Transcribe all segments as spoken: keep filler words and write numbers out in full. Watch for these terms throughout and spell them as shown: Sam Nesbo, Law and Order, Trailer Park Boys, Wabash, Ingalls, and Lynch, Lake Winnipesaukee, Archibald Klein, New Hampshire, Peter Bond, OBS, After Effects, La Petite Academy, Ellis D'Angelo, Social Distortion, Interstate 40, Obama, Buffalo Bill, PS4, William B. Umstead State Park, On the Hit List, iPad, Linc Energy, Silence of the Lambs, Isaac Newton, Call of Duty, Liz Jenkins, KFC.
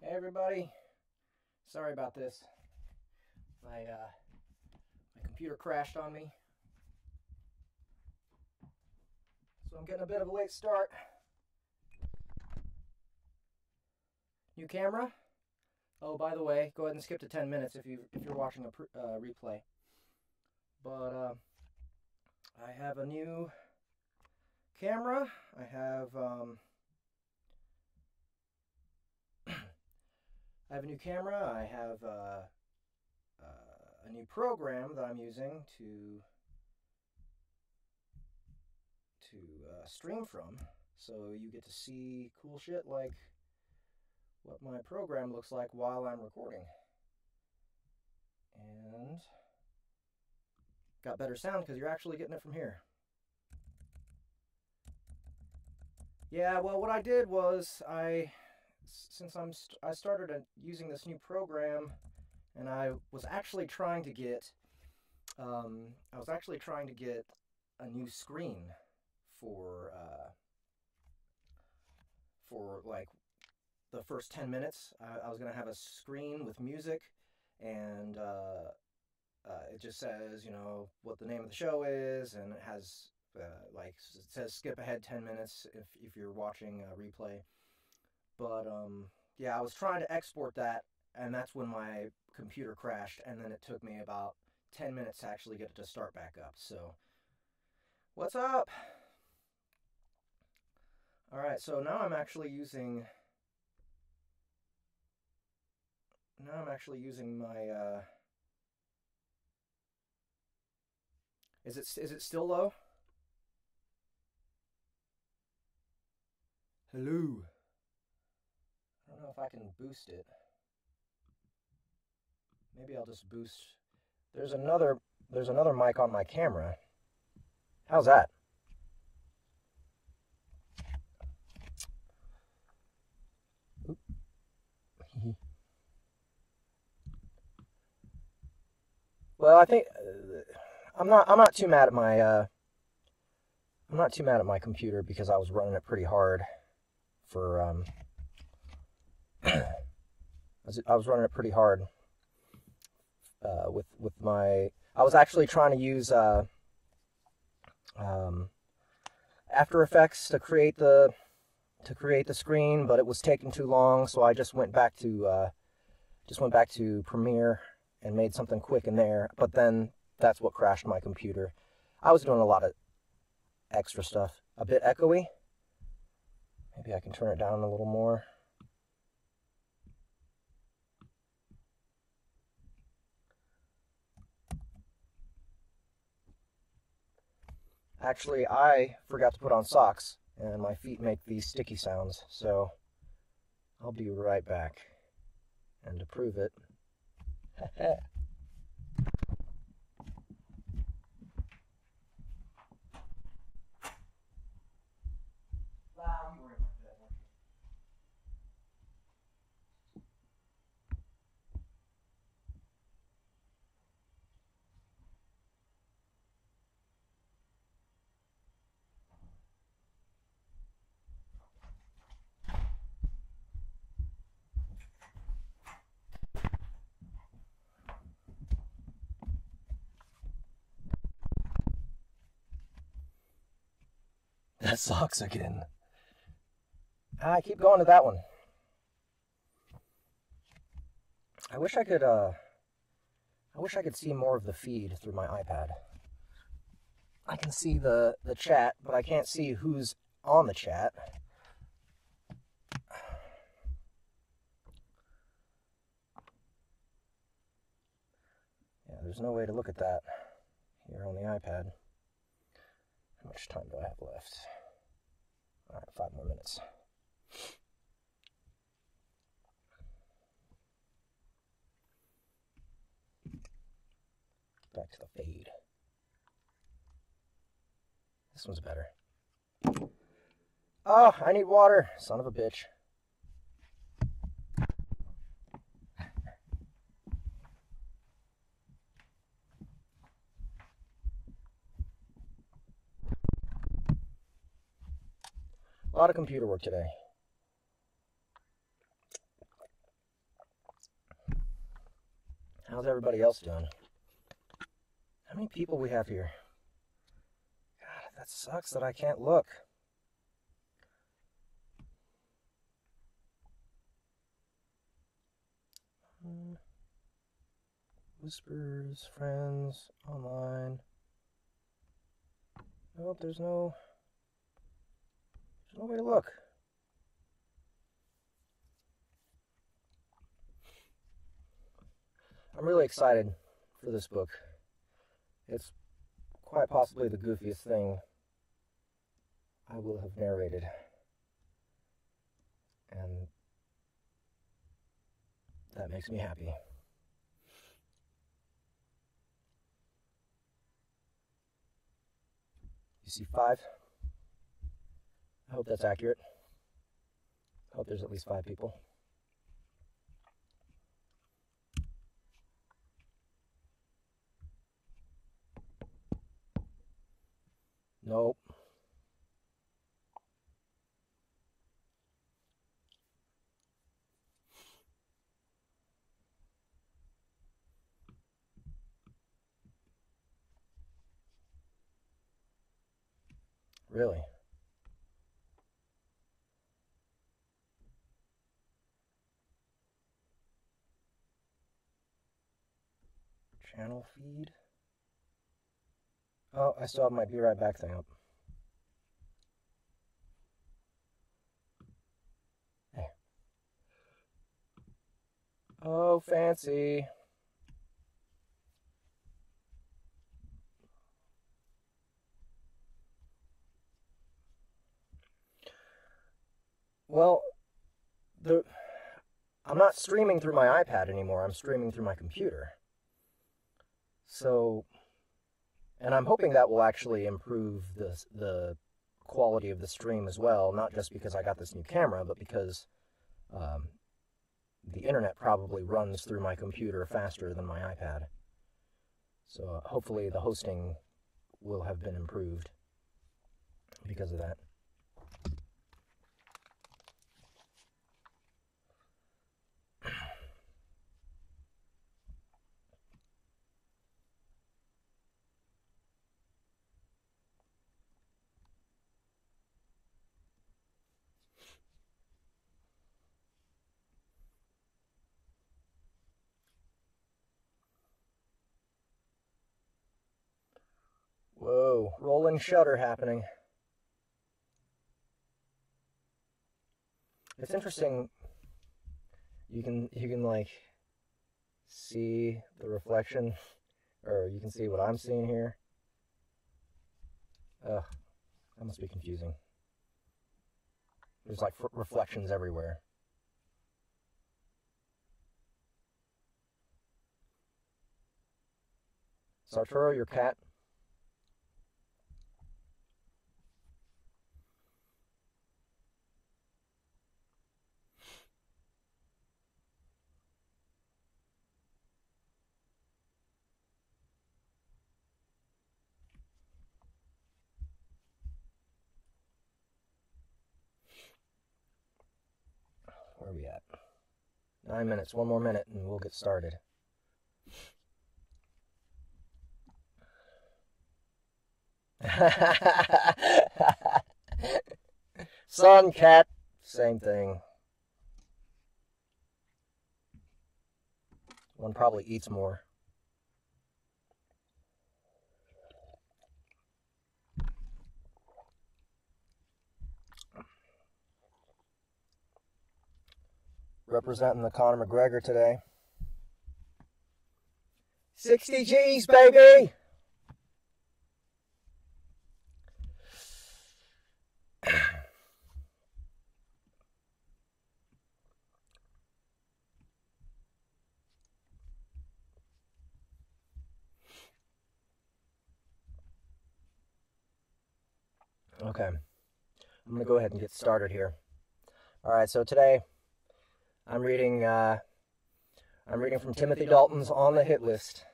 Hey everybody, sorry about this. My uh, my computer crashed on me, so I'm getting a bit of a late start. New camera. Oh, by the way, go ahead and skip to ten minutes if you if you're watching a uh, replay. But uh, I have a new camera. I have. Um, I have a new camera, I have uh, uh, a new program that I'm using to to uh, stream from, so you get to see cool shit like what my program looks like while I'm recording. And got better sound because you're actually getting it from here. Yeah, well, what I did was I... Since I'm st I started a, using this new program, and I was actually trying to get, um, I was actually trying to get a new screen for, uh, for like the first ten minutes. I, I was gonna have a screen with music, and uh, uh, it just says, you know, what the name of the show is, and it has uh, like it says skip ahead ten minutes if if you're watching a replay. But, um, yeah, I was trying to export that, and that's when my computer crashed, and then it took me about ten minutes to actually get it to start back up. So, what's up? All right, so now I'm actually using, now I'm actually using my, uh, is it, is it still low? Hello. I don't know if I can boost it. Maybe I'll just boost. There's another there's another mic on my camera. How's that? Oop. Well, I think uh, I'm not I'm not too mad at my uh I'm not too mad at my computer because I was running it pretty hard for um I was running it pretty hard uh, with with my. I was actually trying to use uh, um, After Effects to create the to create the screen, but it was taking too long. So I just went back to uh, just went back to Premiere and made something quick in there. But then that's what crashed my computer. I was doing a lot of extra stuff. A bit echoey. Maybe I can turn it down a little more. Actually, I forgot to put on socks, and my feet make these sticky sounds, so I'll be right back. And to prove it... That sucks again. I keep going to that one. I wish I could, uh, I wish I could see more of the feed through my iPad. I can see the, the chat, but I can't see who's on the chat. Yeah, there's no way to look at that here on the iPad. How much time do I have left? All right, five more minutes. Back to the fade. This one's better. Oh, I need water, son of a bitch. A lot of computer work today. How's everybody else doing? How many people we have here? God, that sucks that I can't look. Whispers, friends, online. Nope, there's no... There's no way to look. I'm really excited for this book. It's quite possibly the goofiest thing I will have narrated. And that makes me happy. You see five? I hope that's accurate. I hope there's at least five people. Nope. Really? Channel feed? Oh, I still have my Be Right Back thing up. Hey. Oh, fancy. Well, the, I'm not streaming through my iPad anymore. I'm streaming through my computer. So, and I'm hoping that will actually improve the, the quality of the stream as well, not just because I got this new camera, but because um, the internet probably runs through my computer faster than my iPad. So uh, hopefully the hosting will have been improved because of that. Whoa, rolling shutter happening. It's interesting. You can you can like see the reflection, or you can see what I'm seeing here. Ugh, that must be confusing. There's like f reflections everywhere. Is Arturo your cat? Where are we at? Nine minutes, one more minute, and we'll get started. Sun, cat, same thing. One probably eats more. Representing the Conor McGregor today. sixty G's, baby! Okay. I'm going to go ahead and get started here. Alright, so today... I'm reading, uh, I'm reading from Timothy Dalton's On the Hit List,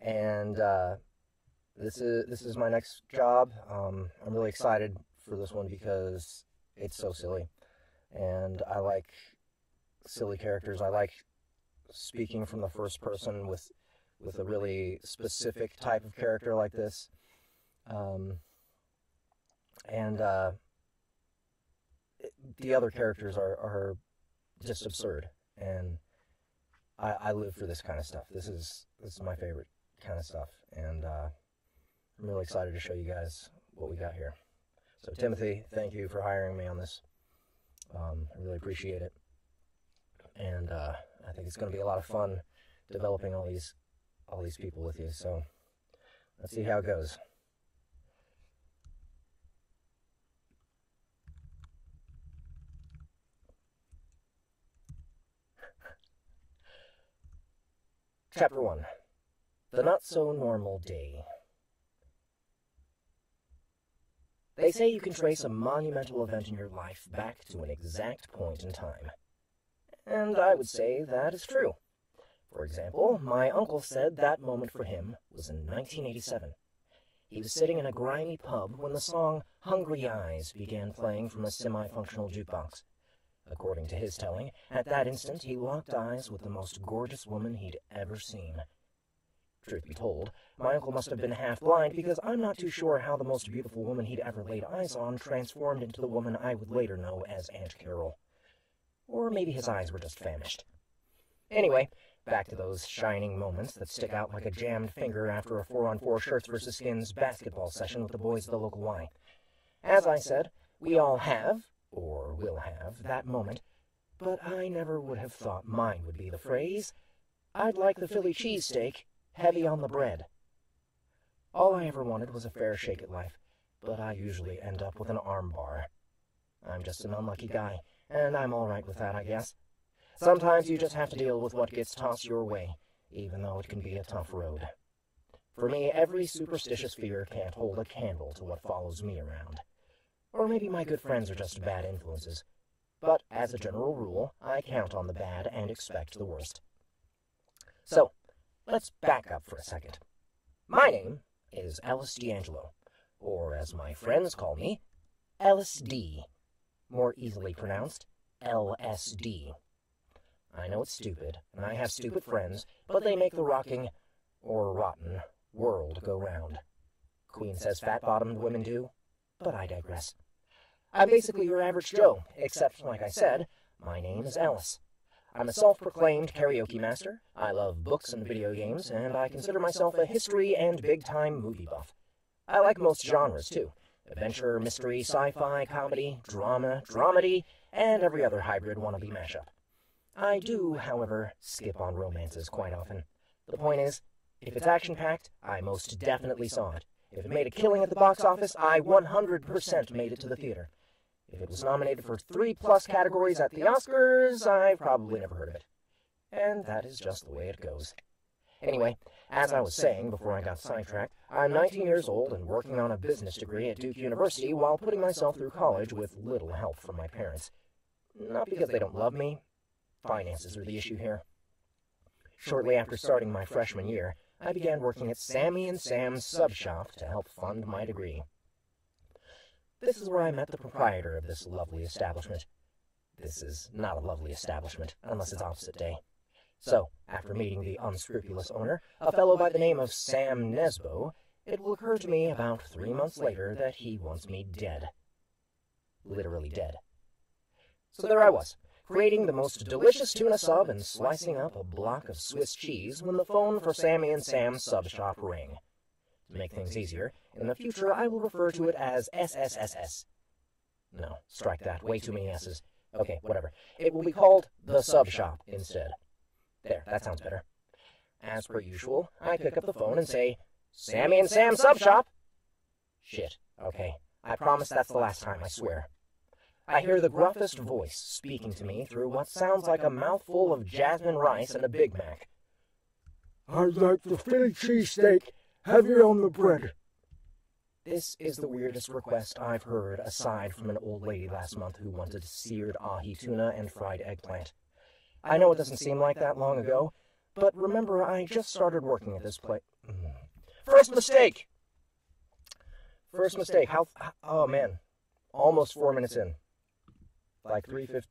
and uh, this is this is my next job. Um, I'm really excited for this one because it's so silly, and I like silly characters. I like speaking from the first person with with a really specific type of character like this. Um, and uh, the other characters are, are just absurd. And I, I live for this kind of stuff. This is, this is my favorite kind of stuff. And uh, I'm really excited to show you guys what we got here. So Timothy, thank you for hiring me on this. Um, I really appreciate it. And uh, I think it's going to be a lot of fun developing all these all these people with you. So let's see how it goes. Chapter one. The Not So Normal Day. They say you can trace a monumental event in your life back to an exact point in time. And I would say that is true. For example, my uncle said that moment for him was in nineteen eighty-seven. He was sitting in a grimy pub when the song Hungry Eyes began playing from a semi-functional jukebox. According to his telling, at that instant he locked eyes with the most gorgeous woman he'd ever seen. Truth be told, my uncle must have been half-blind because I'm not too sure how the most beautiful woman he'd ever laid eyes on transformed into the woman I would later know as Aunt Carol. Or maybe his eyes were just famished. Anyway, back to those shining moments that stick out like a jammed finger after a four-on-four shirts versus skins basketball session with the boys of the local Y. As I said, we all have, or will have, that moment, but I never would have thought mine would be the phrase, "I'd like the Philly cheesesteak, heavy on the bread." All I ever wanted was a fair shake at life, but I usually end up with an armbar. I'm just an unlucky guy, and I'm all right with that, I guess. Sometimes you just have to deal with what gets tossed your way, even though it can be a tough road. For me, every superstitious fear can't hold a candle to what follows me around. Or maybe my good friends are just bad influences. But as a general rule, I count on the bad and expect the worst. So, let's back up for a second. My name is Ellis D'Angelo, or as my friends call me, L S D, more easily pronounced L S D. I know it's stupid, and I have stupid friends, but they make the rocking, or rotten, world go round. Queen says fat-bottomed women do, but I digress. I'm basically your average Joe, except, like I said, my name is Ellis. I'm a self-proclaimed karaoke master, I love books and video games, and I consider myself a history and big-time movie buff. I like most genres, too. Adventure, mystery, sci-fi, comedy, drama, dramedy, and every other hybrid wannabe mashup. I do, however, skip on romances quite often. The point is, if it's action-packed, I most definitely saw it. If it made a killing at the box office, I one hundred percent made it to the theater. If it was nominated for three-plus categories at the Oscars, I probably never heard of it. And that is just the way it goes. Anyway, as I was saying before I got sidetracked, I'm nineteen years old and working on a business degree at Duke University while putting myself through college with little help from my parents. Not because they don't love me. Finances are the issue here. Shortly after starting my freshman year, I began working at Sammy and Sam's Sub Shop to help fund my degree. This is where I met the proprietor of this lovely establishment. This is not a lovely establishment, unless it's opposite day. So, after meeting the unscrupulous owner, a fellow by the name of Sam Nesbo, it will occur to me about three months later that he wants me dead. Literally dead. So there I was, creating the most delicious tuna sub and slicing up a block of Swiss cheese when the phone for Sammy and Sam's Sub Shop rang. To make things easier, in the future I will refer to it as S S S S. No, strike that, way too many S's. Okay, whatever. It will be called The Sub Shop instead. There, that sounds better. As per usual, I pick up the phone and say, "Sammy and Sam's Sub Shop!" Shit, okay. I promise that's the last time, I swear. I hear the gruffest voice speaking to me through what sounds like a mouthful of jasmine rice and a Big Mac. "I'd like the Philly cheesesteak, heavy on the bread." This is the weirdest request I've heard aside from an old lady last month who wanted seared ahi tuna and fried eggplant. I know it doesn't seem like that long ago, but remember I just started working at this place. First mistake! First mistake, how... oh man, almost four minutes in. Like three fifty.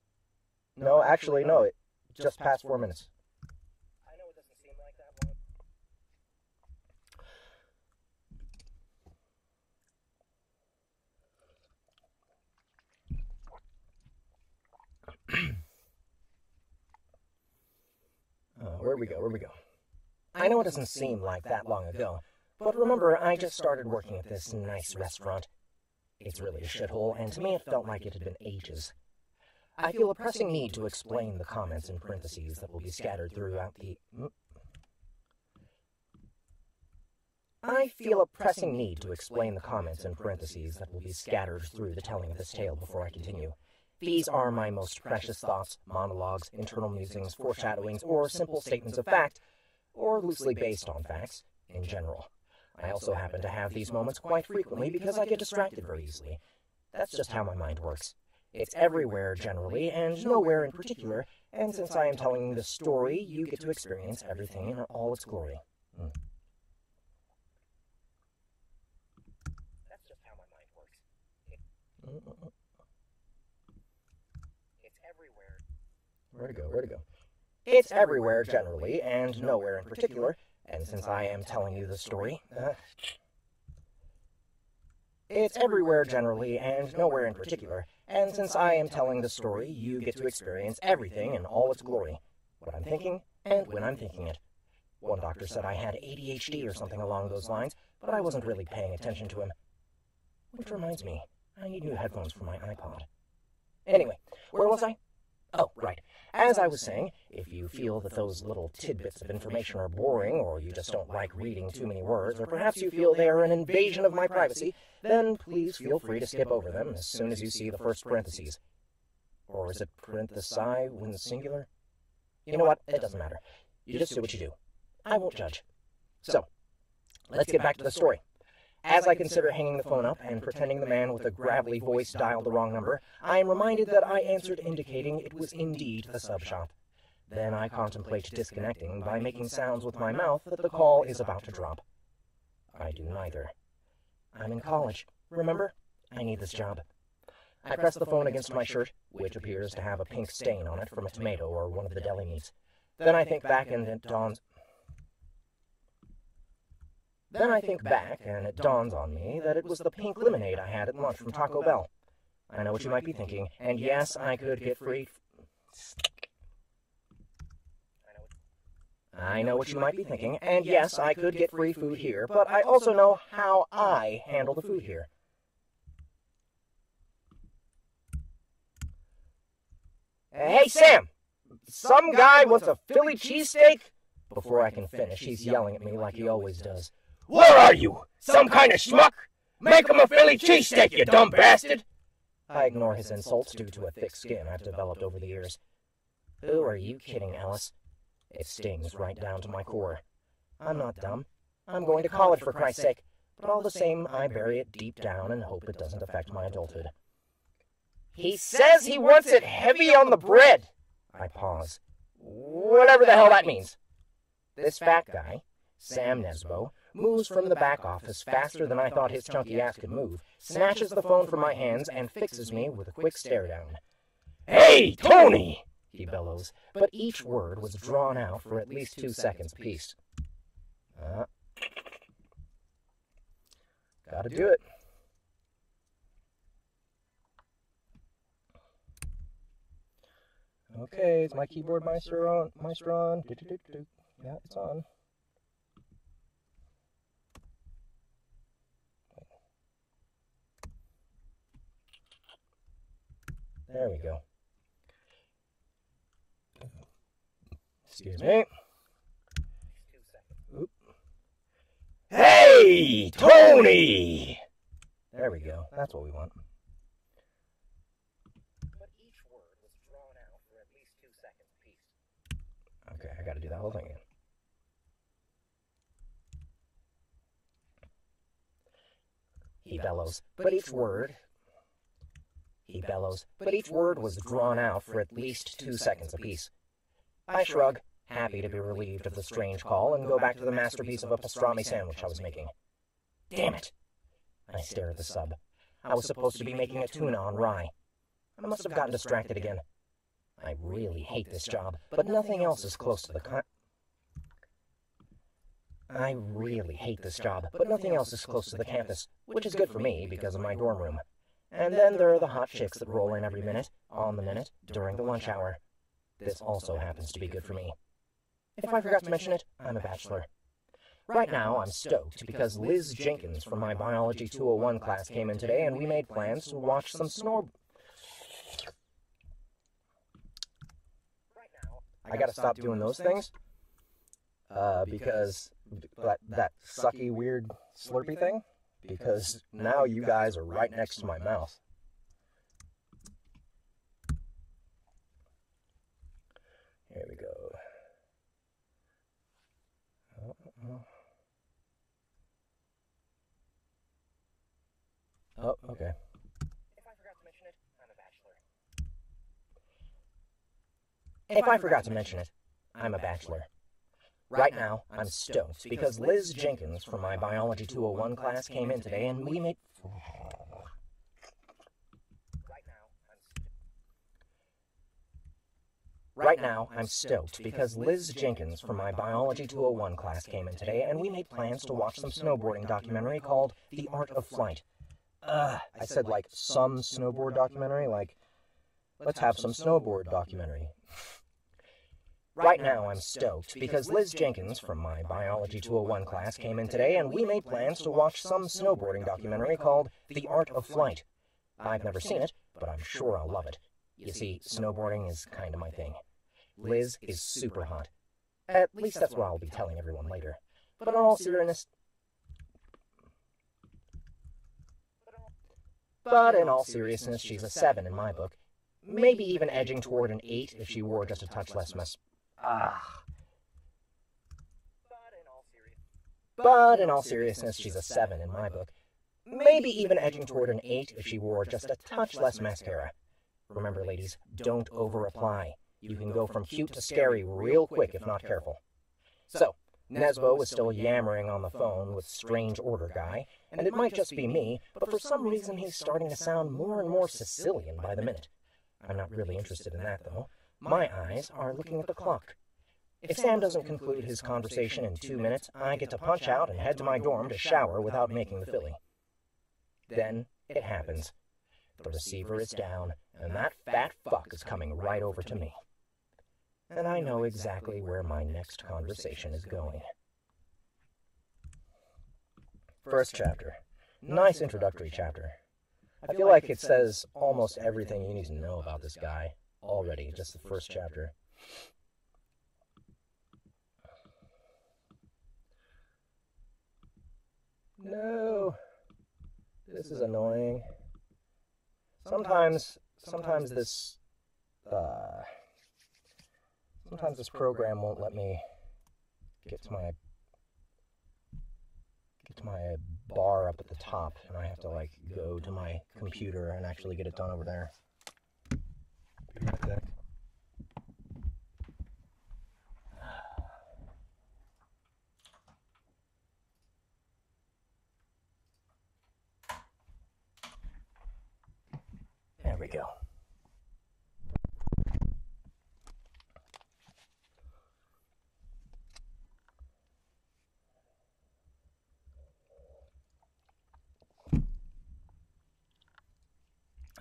No, actually, no, it just past four minutes. where we go, where we go. I know it doesn't seem like that long ago, but remember, I just started working at this nice restaurant. It's really a shithole, and to me it felt like it had been ages. I feel a pressing need to explain the comments in parentheses that will be scattered throughout the... I feel a pressing need to explain the comments in parentheses that will be scattered through the telling of this tale before I continue. These are my most precious thoughts, monologues, internal musings, foreshadowings, or simple statements of fact, or loosely based on facts, in general. I also happen to have these moments quite frequently because I get distracted very easily. That's just how my mind works. It's everywhere generally, and nowhere in particular, and since I am telling the story, you get to experience everything in all its glory. Mm. That's just how my mind works. It... Where to go, where to go? It's everywhere generally, and nowhere in particular, and since I am telling you the story... Uh, it's everywhere generally, and nowhere in particular, and since I am telling the story, you get to experience everything in all its glory. What I'm thinking, and when I'm thinking it. One doctor said I had A D H D or something along those lines, but I wasn't really paying attention to him. Which reminds me, I need new headphones for my iPod. Anyway, where was I? Oh, right. As I was saying, if you feel that those little tidbits of information are boring, or you just don't like reading too many words, or perhaps you feel they are an invasion of my privacy, then please feel free to skip over them as soon as you see the first parentheses. Or is it parenthesi when singular? You know what? It doesn't matter. You just do what you do. I won't judge. So, let's get back to the story. As I consider hanging the phone up and pretending the man with a gravelly voice dialed the wrong number, I am reminded that I answered indicating it was indeed the sub shop. Then I contemplate disconnecting by making sounds with my mouth that the call is about to drop. I do neither. I'm in college, remember? I need this job. I press the phone against my shirt, which appears to have a pink stain on it from a tomato or one of the deli meats. Then I think back and it dawns... Then I think back, and it dawns on me that it was the pink lemonade I had at lunch from Taco Bell. I know what you might be thinking, and yes, I could get free... I know what you might be thinking, and yes, I could get free food here, but I also know how I handle the food here. Hey, Sam! Some guy wants a Philly cheesesteak? Before I can finish, he's yelling at me like he always does. Where are you? Some kind of schmuck? Make him a Philly cheesesteak, you dumb bastard! I ignore his insults due to a thick skin I've developed over the years. Who are you kidding, Alice? It stings right down to my core. I'm not dumb. I'm going to college, for Christ's sake. But all the same, I bury it deep down and hope it doesn't affect my adulthood. He says he wants it heavy on the bread! I pause. Whatever the hell that means. This fat guy, Sam Nesbo, moves from the back office faster than I thought his chunky ass could move, snatches the phone from my hands, and fixes me with a quick stare-down. Hey, Tony! He bellows, but each word was drawn out for at least two seconds apiece. Uh, gotta do it. Okay, is my keyboard maestro on? Maestro on? Yeah, it's on. There we go. Excuse me. Oop. Hey, Tony! There we go. That's what we want. But each word was drawn out for at least two seconds apiece. Okay, I gotta do that whole thing again. He bellows, but each word... He bellows, but each word was drawn out for at least two seconds apiece. I shrug, happy to be relieved of the strange call, and go back to the masterpiece of a pastrami sandwich I was making. Damn it! I stare at the sub. I was supposed to be making a tuna on rye. I must have gotten distracted again. I really hate this job, but nothing else is close to the con- I really hate this job, but nothing else is close to the campus, which is good for me because of my dorm room. And then there are the hot chicks that roll in every minute, on the minute, during the lunch hour. This also happens to be good for me. If I forgot to mention it, I'm a bachelor. Right now, I'm stoked because Liz Jenkins from my Biology two oh one class came in today and we made plans to watch some snor... I gotta stop doing those things. Uh, because that, that sucky, weird, slurpy thing. Because now you guys are right next to my mouth. Here we go. Oh, oh okay. If I forgot to mention it, I'm a bachelor. If I forgot to mention it, I'm a bachelor. Right now, I'm stoked because Liz Jenkins from my Biology two oh one class came in today and we made... Right now, I'm stoked because Liz Jenkins from my Biology two oh one class came in today and we made plans to watch some snowboarding documentary called The Art of Flight. Uh, I said like some snowboard documentary, like let's have some snowboard documentary. Right now, I'm stoked because Liz Jenkins from my Biology two oh one class came in today and we made plans to watch some snowboarding documentary called The Art of Flight. I've never seen it, but I'm sure I'll love it. You see, snowboarding is kind of my thing. Liz is super hot. At least that's what I'll be telling everyone later. But in all seriousness... But in all seriousness, she's a seven in my book. Maybe even edging toward an eight if she wore just a touch less mess... Ah. But in all seriousness, she's a seven in my book. Maybe even edging toward an eight if she wore just a touch less mascara. Remember, ladies, don't over-apply. You can go from cute to scary real quick if not careful. So, Nesbo was still yammering on the phone with Strange Order Guy, and it might just be me, but for some reason he's starting to sound more and more Sicilian by the minute. I'm not really interested in that, though. My eyes are looking at the clock. If Sam doesn't conclude his conversation in two minutes, I get to punch out and head to my dorm to shower without making the Philly. Then it happens. The receiver is down, and that fat fuck is coming right over to me. And I know exactly where my next conversation is going. First chapter. Nice introductory chapter. I feel like it says almost everything you need to know about this guy already, just the first chapter. No. This is annoying. Sometimes, sometimes this, uh, sometimes this program won't let me get to my, get to my bar up at the top, and I have to, like, go to my computer and actually get it done over there. There we go.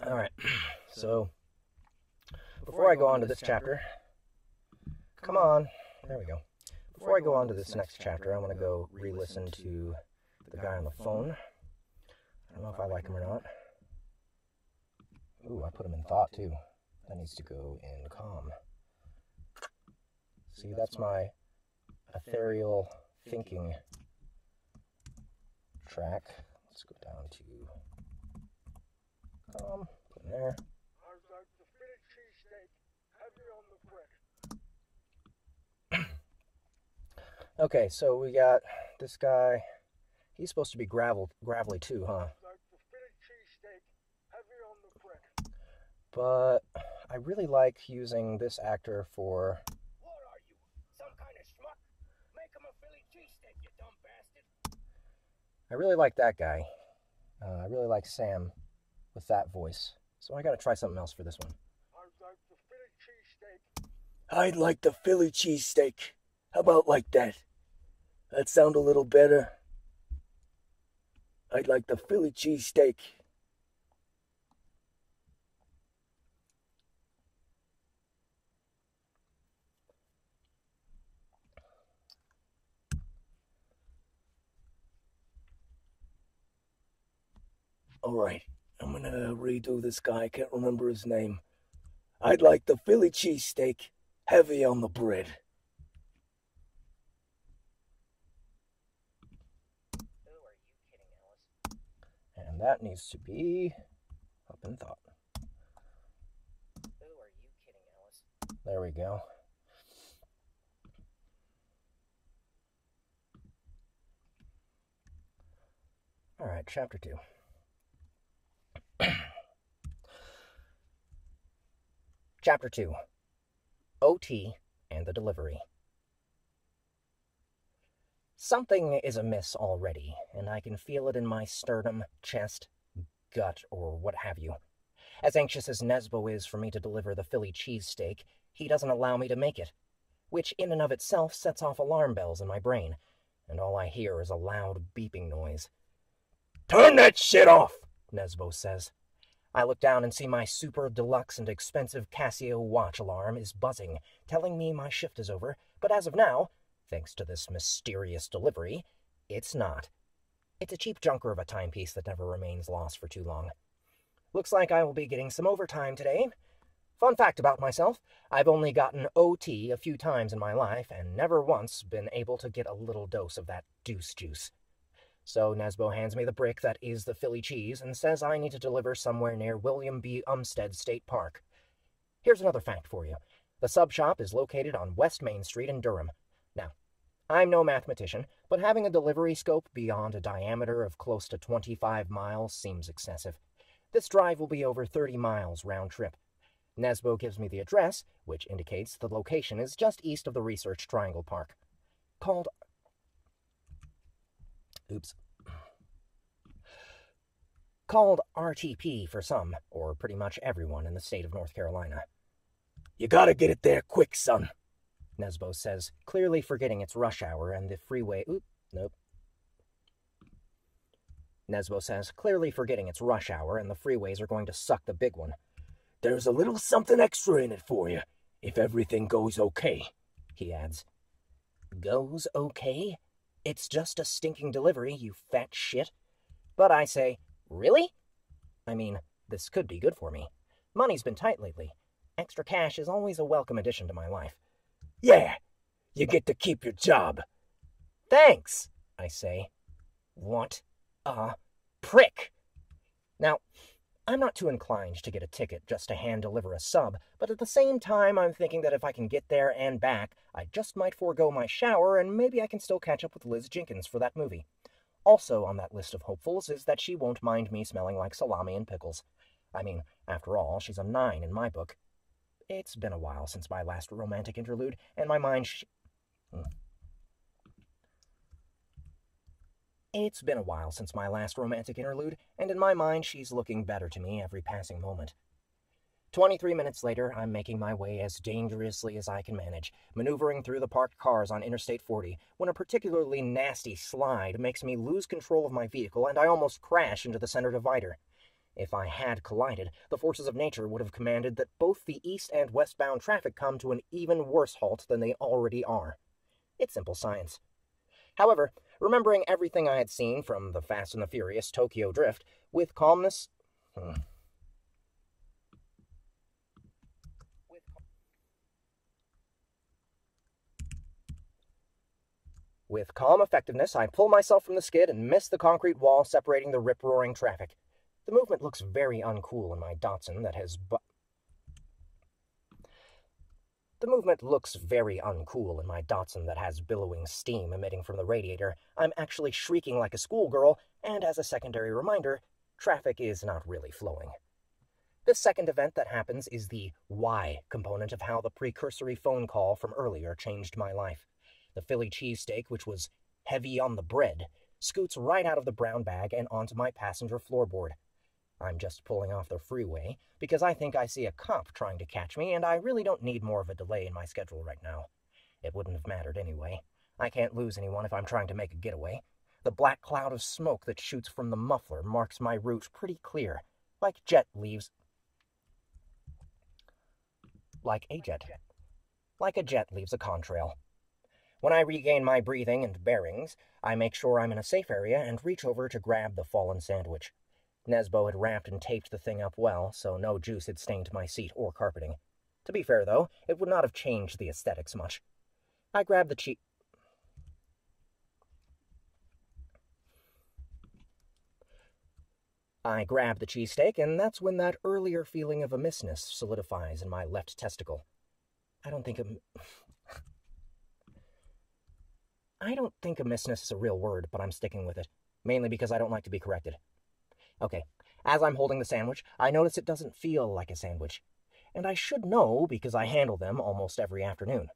All right. So, before I go on to this chapter, come on. There we go. Before I go on to this next chapter, I want to go re-listen to the guy on the phone. I don't know if I like him or not. Ooh, I put him in thought, too. That needs to go in calm. See, that's my ethereal thinking track. Let's go down to calm. Put him there. Okay, so we got this guy. He's supposed to be gravel, gravelly, too, huh? But I really like using this actor for... What are you? Some kind of schmuck? Make him a Philly cheesesteak, you dumb bastard. I really like that guy. Uh, I really like Sam with that voice. So I gotta try something else for this one. I'd like the Philly cheesesteak. I'd like the Philly cheesesteak. How about like that? That sound a little better? I'd like the Philly cheesesteak. All right, I'm going to redo this guy. I can't remember his name. I'd like the Philly cheesesteak, heavy on the bread. Who are you kidding, Alice? And that needs to be up in thought. Who are you kidding, Alice? There we go. All right, chapter two. Chapter two, O T and the Delivery. Something is amiss already, and I can feel it in my sternum, chest, gut, or what have you. As anxious as Nesbo is for me to deliver the Philly cheesesteak, he doesn't allow me to make it, which in and of itself sets off alarm bells in my brain, and all I hear is a loud beeping noise. "Turn that shit off," Nesbo says. I look down and see my super deluxe and expensive Casio watch alarm is buzzing, telling me my shift is over, but as of now, thanks to this mysterious delivery, it's not. It's a cheap junker of a timepiece that never remains lost for too long. Looks like I will be getting some overtime today. Fun fact about myself, I've only gotten O T a few times in my life and never once been able to get a little dose of that deuce juice. So Nesbo hands me the brick that is the Philly cheese and says I need to deliver somewhere near William B. Umstead State Park. Here's another fact for you. The sub shop is located on West Main Street in Durham. Now, I'm no mathematician, but having a delivery scope beyond a diameter of close to twenty-five miles seems excessive. This drive will be over thirty miles round trip. Nesbo gives me the address, which indicates the location is just east of the Research Triangle Park. Called... Oops. Called R T P for some, or pretty much everyone in the state of North Carolina. "You gotta get it there quick, son," Nesbo says, clearly forgetting it's rush hour and the freeway... Oop, nope. Nesbo says, clearly forgetting it's rush hour and the freeways are going to suck the big one. "There's a little something extra in it for you, if everything goes okay," he adds. Goes okay? It's just a stinking delivery, you fat shit. But I say, really? I mean, this could be good for me. Money's been tight lately. Extra cash is always a welcome addition to my life. "Yeah, you get to keep your job." "Thanks," I say. What a prick. Now, I'm not too inclined to get a ticket just to hand-deliver a sub, but at the same time I'm thinking that if I can get there and back, I just might forego my shower and maybe I can still catch up with Liz Jenkins for that movie. Also on that list of hopefuls is that she won't mind me smelling like salami and pickles. I mean, after all, she's a nine in my book. It's been a while since my last romantic interlude, and my mind sh- It's been a while since my last romantic interlude, and in my mind she's looking better to me every passing moment. Twenty-three minutes later, I'm making my way as dangerously as I can manage, maneuvering through the parked cars on Interstate forty, when a particularly nasty slide makes me lose control of my vehicle and I almost crash into the center divider. If I had collided, the forces of nature would have commanded that both the east and westbound traffic come to an even worse halt than they already are. It's simple science. However, remembering everything I had seen from the Fast and the Furious Tokyo Drift, with calmness... Hmm. With calm effectiveness, I pull myself from the skid and miss the concrete wall separating the rip-roaring traffic. The movement looks very uncool in my Datsun that has bu- The movement looks very uncool in my Datsun that has billowing steam emitting from the radiator. I'm actually shrieking like a schoolgirl, and as a secondary reminder, traffic is not really flowing. The second event that happens is the why component of how the precursory phone call from earlier changed my life. The Philly cheesesteak, which was heavy on the bread, scoots right out of the brown bag and onto my passenger floorboard. I'm just pulling off the freeway because I think I see a cop trying to catch me and I really don't need more of a delay in my schedule right now. It wouldn't have mattered anyway. I can't lose anyone if I'm trying to make a getaway. The black cloud of smoke that shoots from the muffler marks my route pretty clear, like jet leaves... Like a jet. Like a jet leaves a contrail. When I regain my breathing and bearings, I make sure I'm in a safe area and reach over to grab the fallen sandwich. Nesbo had wrapped and taped the thing up well, so no juice had stained my seat or carpeting. To be fair, though, it would not have changed the aesthetics much. I grabbed the cheap... I grabbed the cheesesteak, and that's when that earlier feeling of amissness solidifies in my left testicle. I don't think... Am... I don't think amissness is a real word, but I'm sticking with it, mainly because I don't like to be corrected. Okay, as I'm holding the sandwich, I notice it doesn't feel like a sandwich. And I should know, because I handle them almost every afternoon.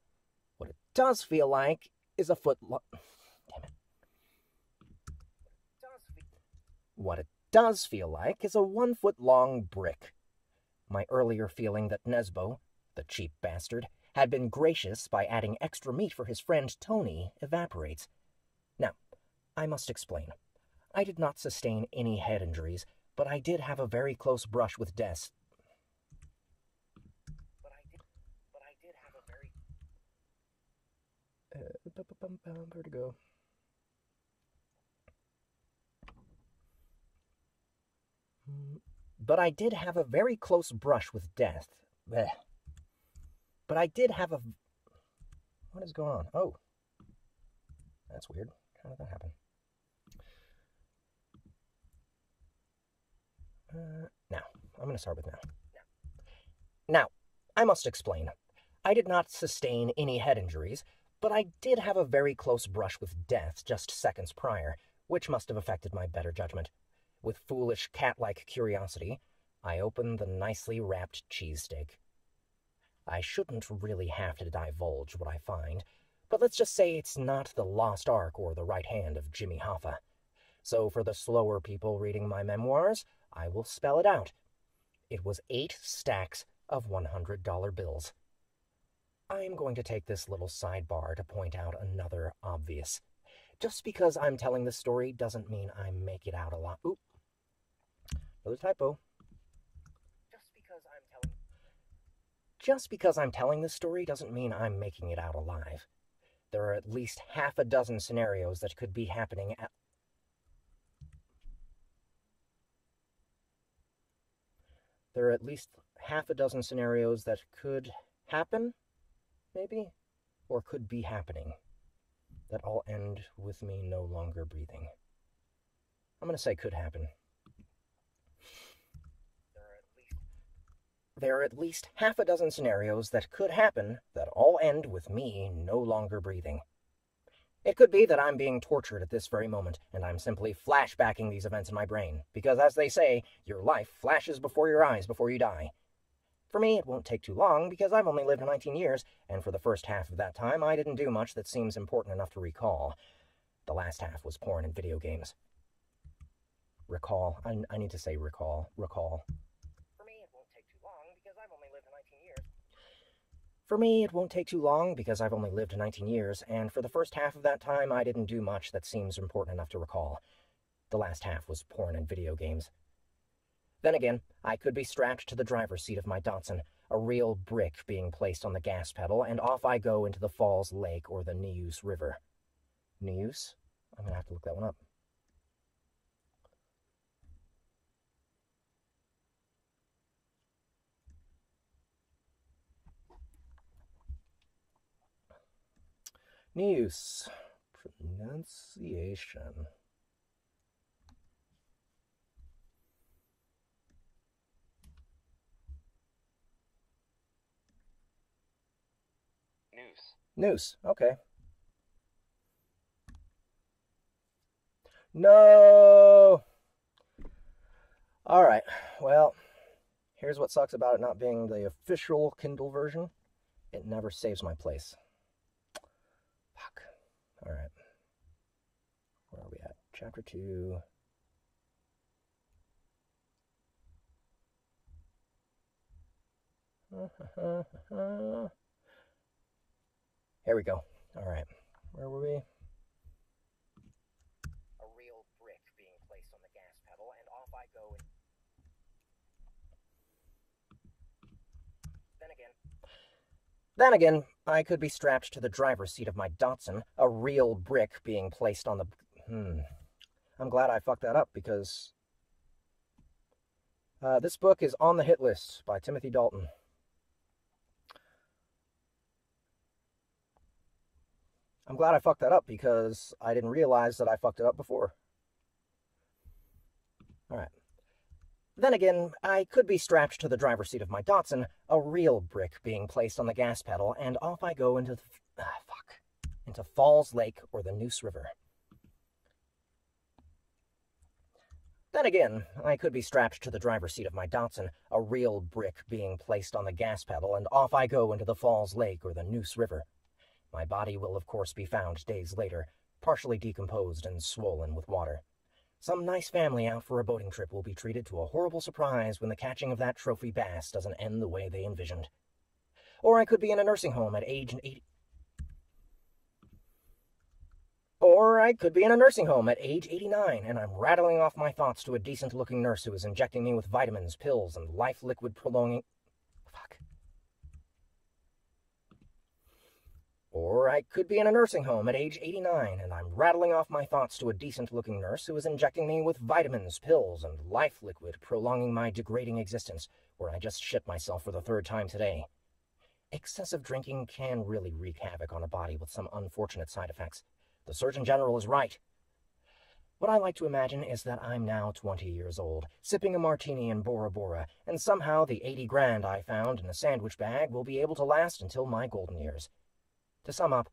What it does feel like is a foot long... Damn it. What it does feel like is a one-foot-long brick. My earlier feeling that Nesbo, the cheap bastard, had been gracious by adding extra meat for his friend Tony evaporates. Now, I must explain. I did not sustain any head injuries, but I did have a very close brush with death. But I did, but I did have a very... Uh, bum, bum, bum, where to go? But I did have a very close brush with death. Blech. But I did have a... What is going on? Oh. That's weird. How did that happen? Uh, now. I'm going to start with now. Now, I must explain. I did not sustain any head injuries, but I did have a very close brush with death just seconds prior, which must have affected my better judgment. With foolish cat-like curiosity, I opened the nicely wrapped cheesesteak. I shouldn't really have to divulge what I find, but let's just say it's not the lost ark or the right hand of Jimmy Hoffa. So for the slower people reading my memoirs, I will spell it out. It was eight stacks of one hundred dollar bills. I'm going to take this little sidebar to point out another obvious. Just because I'm telling this story doesn't mean I make it out a lot. Oop. Another typo. Just because I'm telling... Just because I'm telling this story doesn't mean I'm making it out alive. There are at least half a dozen scenarios that could be happening at... There are at least half a dozen scenarios that could happen, maybe, or could be happening, that all end with me no longer breathing. I'm going to say could happen. There are, at least... there are at least half a dozen scenarios that could happen that all end with me no longer breathing. It could be that I'm being tortured at this very moment, and I'm simply flashbacking these events in my brain, because as they say, your life flashes before your eyes before you die. For me, it won't take too long, because I've only lived nineteen years, and for the first half of that time, I didn't do much that seems important enough to recall. The last half was porn and video games. Recall. I, I need to say recall. Recall. For me, it won't take too long, because I've only lived nineteen years. For me, it won't take too long, because I've only lived nineteen years, and for the first half of that time, I didn't do much that seems important enough to recall. The last half was porn and video games. Then again, I could be strapped to the driver's seat of my Datsun, a real brick being placed on the gas pedal, and off I go into the Falls Lake or the Neuse River. Neuse? I'm going to have to look that one up. Neuse. Pronunciation. Neuse. Neuse. Okay. No! All right. Well, here's what sucks about it not being the official Kindle version. It never saves my place. Fuck. All right. Where are we at? Chapter two. Here we go. All right. Where were we? A real brick being placed on the gas pedal, and off I go. And... Then again. Then again, I could be strapped to the driver's seat of my Datsun, a real brick being placed on the... Hmm. I'm glad I fucked that up, because... Uh, this book is On the Hit List by Timothy Dalton. I'm glad I fucked that up because I didn't realize that I fucked it up before. All right. Then again, I could be strapped to the driver's seat of my Datsun, a real brick being placed on the gas pedal, and off I go into the, ah, fuck, into Falls Lake or the Neuse River. Then again, I could be strapped to the driver's seat of my Datsun, a real brick being placed on the gas pedal, and off I go into the Falls Lake or the Neuse River. My body will, of course, be found days later, partially decomposed and swollen with water. Some nice family out for a boating trip will be treated to a horrible surprise when the catching of that trophy bass doesn't end the way they envisioned. Or I could be in a nursing home at age eighty. Or I could be in a nursing home at age eighty-nine, and I'm rattling off my thoughts to a decent-looking nurse who is injecting me with vitamins, pills, and life liquid prolonging... Fuck. Or I could be in a nursing home at age eighty-nine, and I'm rattling off my thoughts to a decent-looking nurse who is injecting me with vitamins, pills, and life liquid, prolonging my degrading existence, where I just shit myself for the third time today. Excessive drinking can really wreak havoc on a body with some unfortunate side effects. The Surgeon General is right. What I like to imagine is that I'm now twenty years old, sipping a martini in Bora Bora, and somehow the eighty grand I found in a sandwich bag will be able to last until my golden years. To sum up,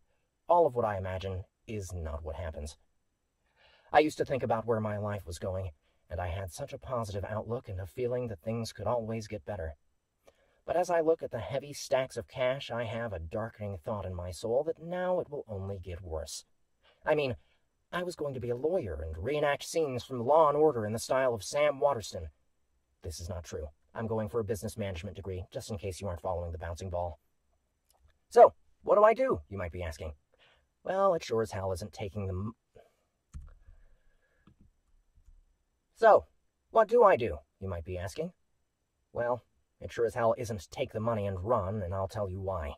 all of what I imagine is not what happens. I used to think about where my life was going, and I had such a positive outlook and a feeling that things could always get better. But as I look at the heavy stacks of cash, I have a darkening thought in my soul that now it will only get worse. I mean, I was going to be a lawyer and reenact scenes from Law and Order in the style of Sam Waterston. This is not true. I'm going for a business management degree, just in case you aren't following the bouncing ball. So, what do I do, you might be asking? Well, it sure as hell isn't taking the... M so, what do I do, you might be asking? Well, it sure as hell isn't take the money and run, and I'll tell you why.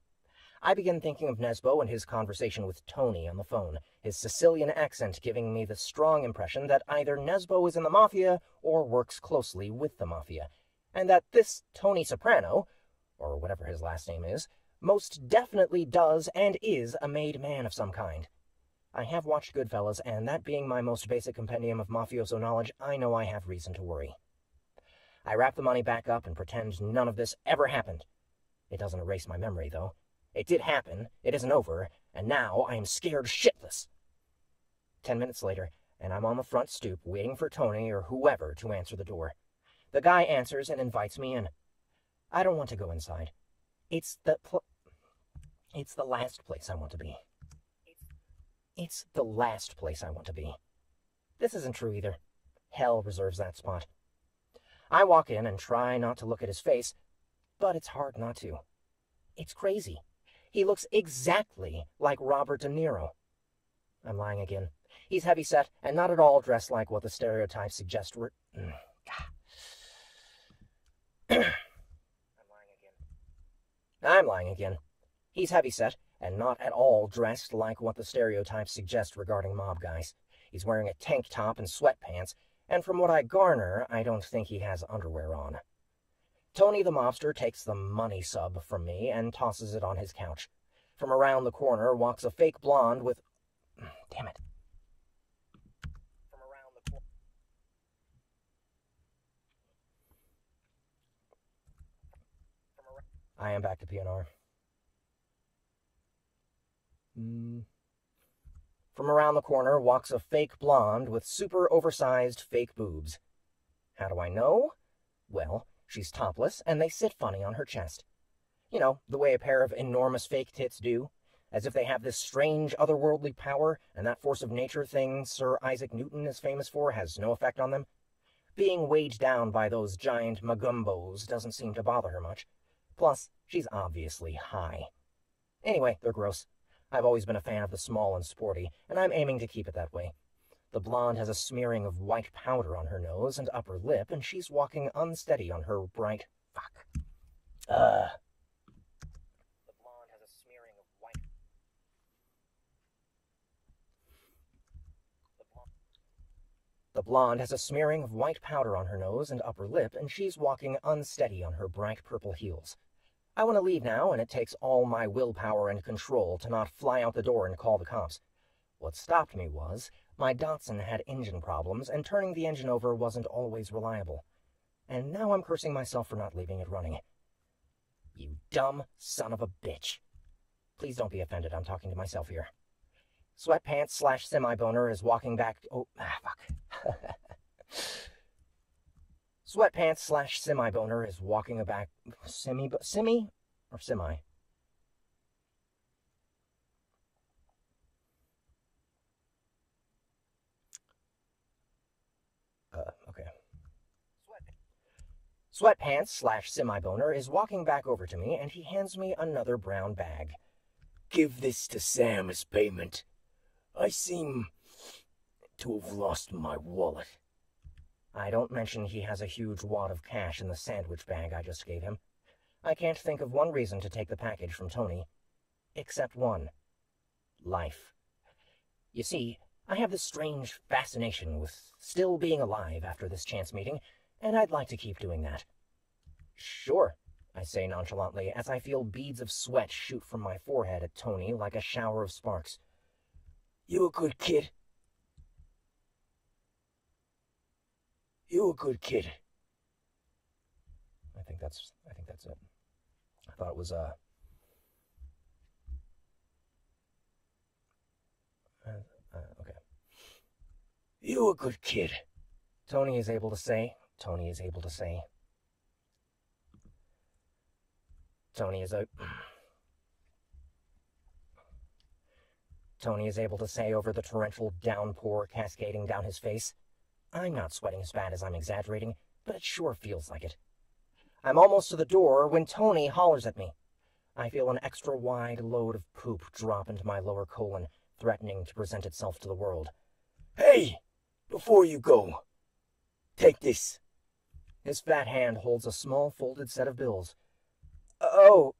I begin thinking of Nesbo and his conversation with Tony on the phone, his Sicilian accent giving me the strong impression that either Nesbo is in the Mafia or works closely with the Mafia, and that this Tony Soprano, or whatever his last name is, most definitely does and is a made man of some kind. I have watched Goodfellas, and that being my most basic compendium of mafioso knowledge, I know I have reason to worry. I wrap the money back up and pretend none of this ever happened. It doesn't erase my memory, though. It did happen, it isn't over, and now I am scared shitless. Ten minutes later, and I'm on the front stoop waiting for Tony or whoever to answer the door. The guy answers and invites me in. I don't want to go inside. It's the pl- It's the last place I want to be. It's the last place I want to be. This isn't true either. Hell reserves that spot. I walk in and try not to look at his face, but it's hard not to. It's crazy. He looks exactly like Robert De Niro. I'm lying again. He's heavyset and not at all dressed like what the stereotypes suggest were... I'm lying again. I'm lying again. He's heavyset and not at all dressed like what the stereotypes suggest regarding mob guys. He's wearing a tank top and sweatpants, and from what I garner, I don't think he has underwear on. Tony the mobster takes the money sub from me and tosses it on his couch. From around the corner walks a fake blonde with... Damn it. From around the corner... I am back to P N R. Mm. From around the corner walks a fake blonde with super oversized fake boobs. How do I know? Well... she's topless, and they sit funny on her chest. You know, the way a pair of enormous fake tits do, as if they have this strange otherworldly power, and that force of nature thing Sir Isaac Newton is famous for has no effect on them. Being weighed down by those giant magumbos doesn't seem to bother her much. Plus, she's obviously high. Anyway, they're gross. I've always been a fan of the small and sporty, and I'm aiming to keep it that way. The blonde has a smearing of white powder on her nose and upper lip, and she's walking unsteady on her bright... Fuck. Uh. The blonde has a smearing of white... The blonde... The The blonde has a smearing of white powder on her nose and upper lip, and she's walking unsteady on her bright purple heels. I want to leave now, and it takes all my willpower and control to not fly out the door and call the cops. What stopped me was, my Datsun had engine problems, and turning the engine over wasn't always reliable. And now I'm cursing myself for not leaving it running. You dumb son of a bitch. Please don't be offended, I'm talking to myself here. Sweatpants slash semi-boner is walking back... Oh, ah, fuck. Sweatpants slash semi-boner is walking back... Semi... Semi? Or semi? Uh, okay. Sweatpants slash semi-boner is walking back over to me, and he hands me another brown bag. Give this to Sam as payment. I seem to have lost my wallet. I don't mention he has a huge wad of cash in the sandwich bag I just gave him. I can't think of one reason to take the package from Tony, except one. Life. You see, I have this strange fascination with still being alive after this chance meeting, and I'd like to keep doing that. Sure, I say nonchalantly as I feel beads of sweat shoot from my forehead at Tony like a shower of sparks. You a good kid? You a good kid? I think that's, I think that's it. I thought it was, uh... uh, uh okay. You a good kid? Tony is able to say, Tony is able to say. Tony is a... Tony is able to say over the torrential downpour cascading down his face. I'm not sweating as bad as I'm exaggerating, but it sure feels like it. I'm almost to the door when Tony hollers at me. I feel an extra wide load of poop drop into my lower colon, threatening to present itself to the world. Hey! Before you go, take this. His fat hand holds a small folded set of bills. Oh,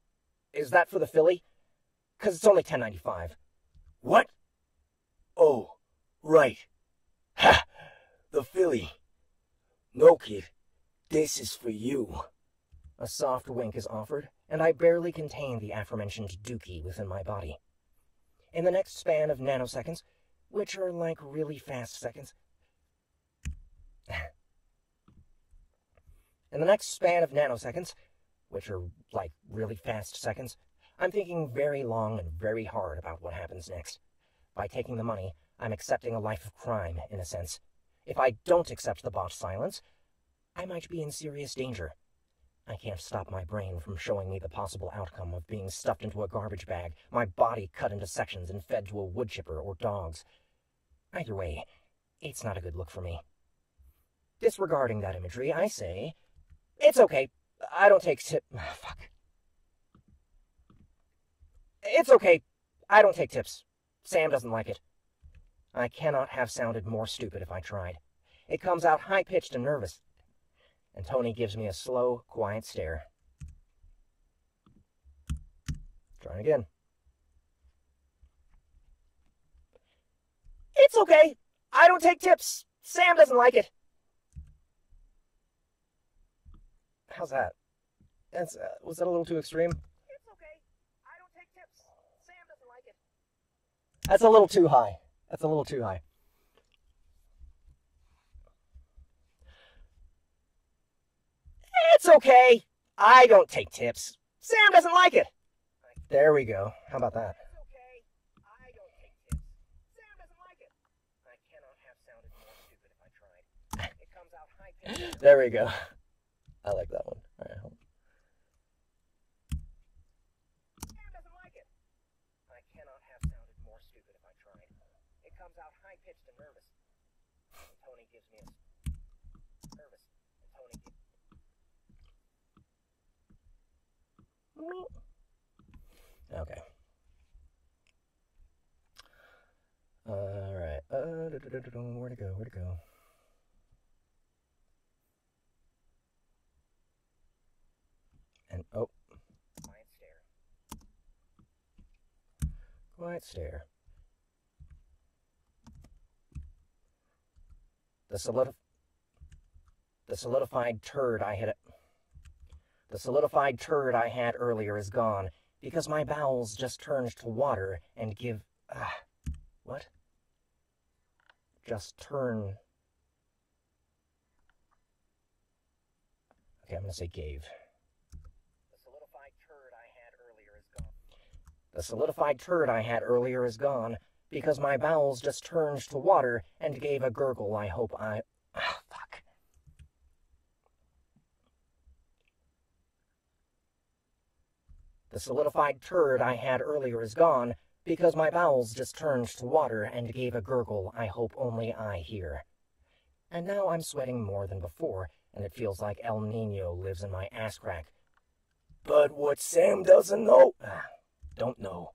is that for the Philly? 'Cause it's only ten ninety-five. What? Oh, right. Ha! The Philly. No, kid. This is for you. A soft wink is offered, and I barely contain the aforementioned dookie within my body. In the next span of nanoseconds, which are like really fast seconds... In the next span of nanoseconds, which are like really fast seconds... I'm thinking very long and very hard about what happens next. By taking the money, I'm accepting a life of crime, in a sense. If I don't accept the bot's silence, I might be in serious danger. I can't stop my brain from showing me the possible outcome of being stuffed into a garbage bag, my body cut into sections and fed to a wood chipper or dogs. Either way, it's not a good look for me. Disregarding that imagery, I say, it's okay, I don't take tip- oh, fuck. It's okay. I don't take tips. Sam doesn't like it. I cannot have sounded more stupid if I tried. It comes out high-pitched and nervous. And Tony gives me a slow, quiet stare. Trying again. It's okay. I don't take tips. Sam doesn't like it. How's that? That's, uh, was that a little too extreme? That's a little too high. That's a little too high. It's okay. I don't take tips. Sam doesn't like it. There we go. How about that? It's okay. I don't take tips. Sam doesn't like it. I cannot have sounded more stupid if I tried. It comes out high-pitched. There we go. I like that one. All right, hold on. Okay. All right. Uh, da, da, da, da, da, where to go? Where to go? And oh, quiet stare. Quiet stare. The solidif the solidified turd I had the solidified turd I had earlier is gone because my bowels just turned to water and give uh, what? Just turn. Okay, I'm gonna say gave. The solidified turd I had earlier is gone. The solidified turd I had earlier is gone because my bowels just turned to water and gave a gurgle. I hope I. Ah, fuck. The solidified turd I had earlier is gone because my bowels just turned to water and gave a gurgle I hope only I hear. And now I'm sweating more than before, and it feels like El Nino lives in my ass crack. But what Sam doesn't know... Ah, don't know.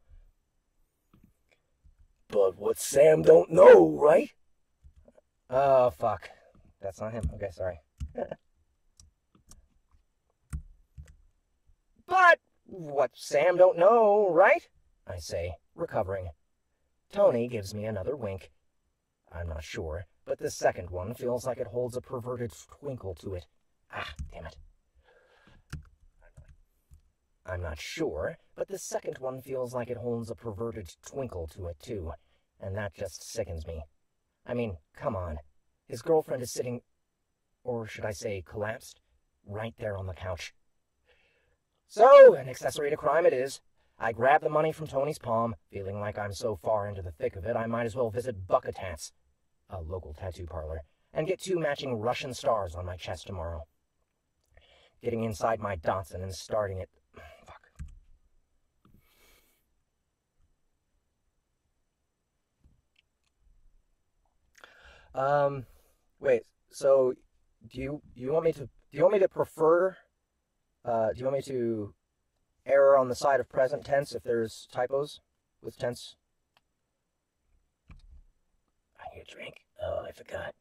But what Sam don't know, right? Oh, fuck. That's not him. Okay, sorry. But what Sam don't know, right? I say, recovering. Tony gives me another wink. I'm not sure, but this second one feels like it holds a perverted twinkle to it. Ah, damn it. I'm not sure, but this second one feels like it holds a perverted twinkle to it, too. And that just sickens me. I mean, come on. His girlfriend is sitting, or should I say collapsed, right there on the couch. So, an accessory to crime it is. I grab the money from Tony's palm, feeling like I'm so far into the thick of it I might as well visit Buckatats, a local tattoo parlor, and get two matching Russian stars on my chest tomorrow. Getting inside my Datsun and starting it... Fuck. Um, wait, so do you, you want me to... Do you want me to prefer... Uh, do you want me to... error on the side of present tense if there's typos with tense. I need a drink. Oh, I forgot.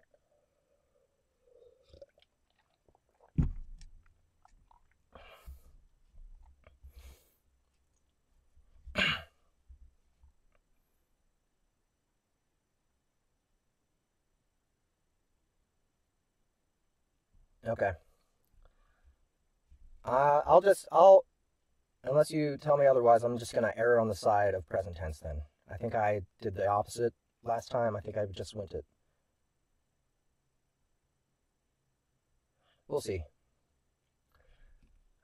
Okay. Uh, I'll just, I'll... Unless you tell me otherwise, I'm just going to err on the side of present tense then. I think I did the opposite last time. I think I just went it. We'll see.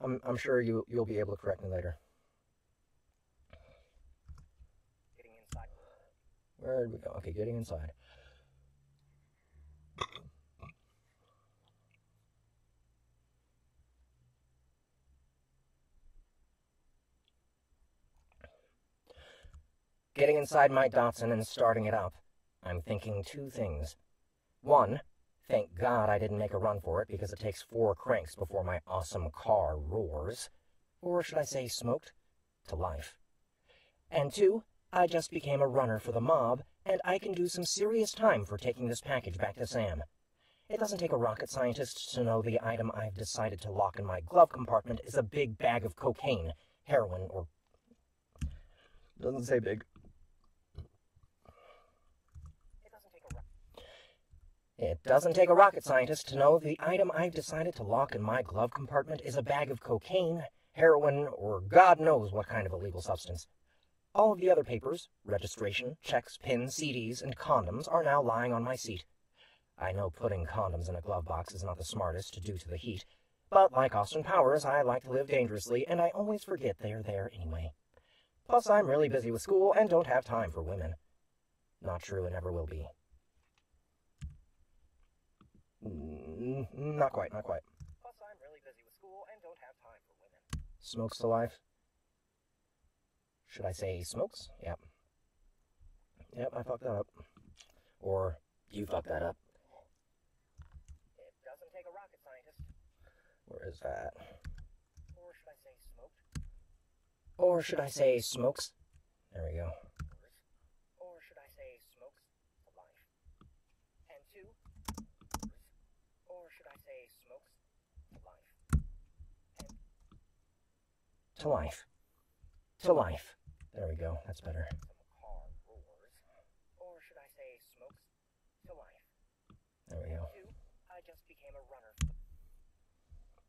I'm, I'm sure you, you'll be able to correct me later. Getting inside. Where did we go? Okay, getting inside. Getting inside my Datsun and starting it up, I'm thinking two things. One, thank God I didn't make a run for it because it takes four cranks before my awesome car roars, or should I say smoked, to life. And two, I just became a runner for the mob, and I can do some serious time for taking this package back to Sam. It doesn't take a rocket scientist to know the item I've decided to lock in my glove compartment is a big bag of cocaine, heroin, or... Doesn't say big. It doesn't take a rocket scientist to know the item I've decided to lock in my glove compartment is a bag of cocaine, heroin, or God knows what kind of illegal substance. All of the other papers, registration, checks, pins, C Ds, and condoms are now lying on my seat. I know putting condoms in a glove box is not the smartest due to the heat, but like Austin Powers, I like to live dangerously, and I always forget they are there anyway. Plus, I'm really busy with school and don't have time for women. Not true and never will be. Not quite, not quite. Plus, I'm really busy with school and don't have time for women. Smokes to life. Should I say smokes? Yep. Yep, I fucked that up. Or you fucked that up. It doesn't take a rocket scientist. Where is that? Or should I say smoked? Or should I say smokes? There we go. To life. To life. There we go. That's better. Or should I say smokes to life? There we go. I just became a runner.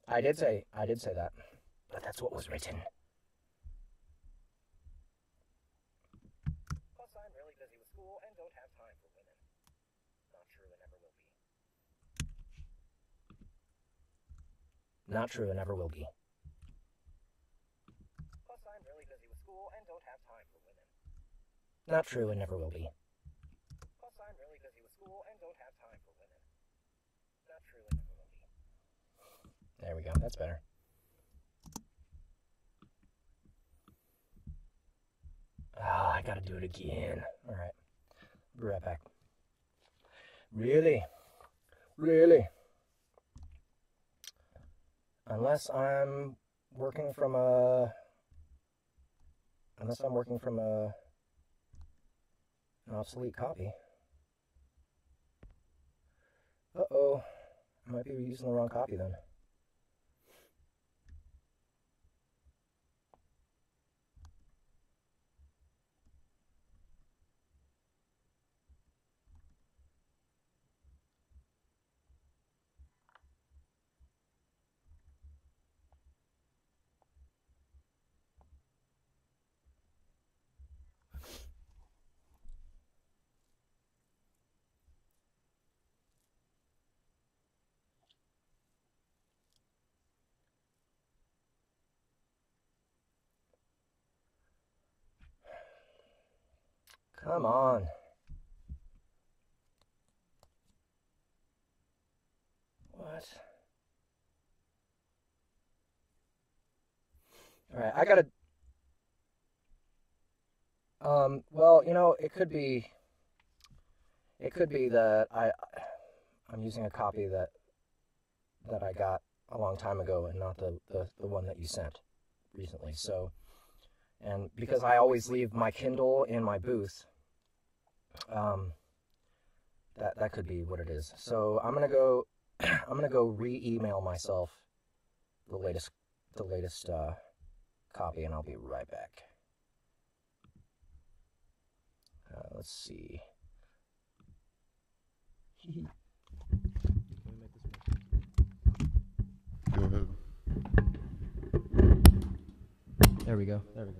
I did say, I did say that. But that's what was written. Plus, I'm really busy with school and don't have time for women. Not true and never will be. Not true and never will be. Plus, I'm really busy with school and don't have time for women. Not true and never will be. Plus, I'm really busy with school and don't have time for women. Not true and never will be. There we go. That's better. Oh, I gotta do it again. Alright. Be right back. Really? Really? Unless I'm working from a... Unless I'm working from a... An obsolete copy. Uh-oh. I might be using the wrong copy then. Come on. What? All right, I gotta... Um, well, you know, it could be... It could be that I... I'm using a copy that... That I got a long time ago and not the, the, the one that you sent recently, so... And because I always leave my Kindle in my booth... Um, that that could be what it is. So I'm gonna go. I'm gonna go re-email myself the latest the latest uh, copy, and I'll be right back. Uh, let's see. There we go. There we go.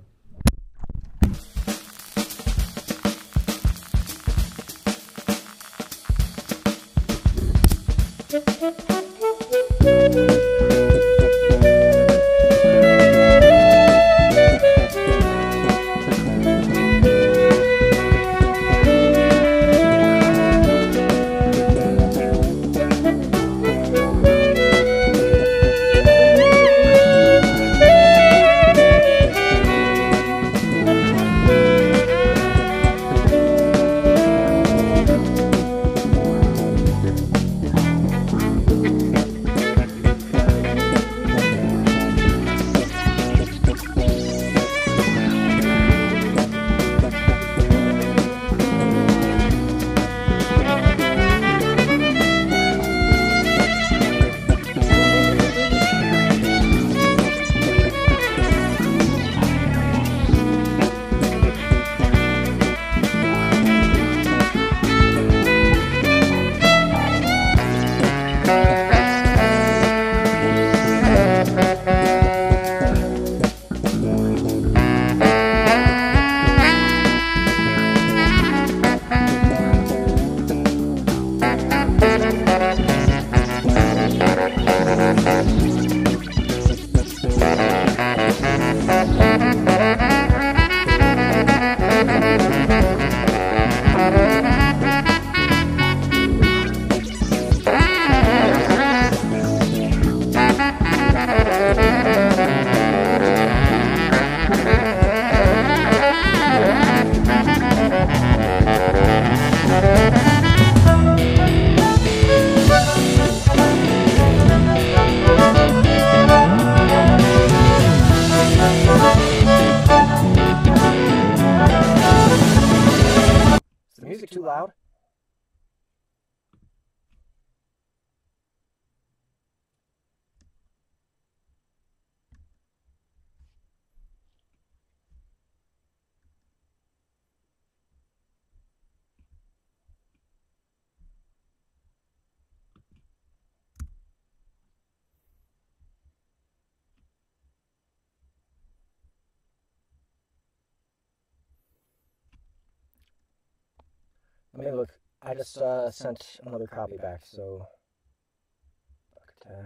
Let me look. I just uh, sent another copy back, so...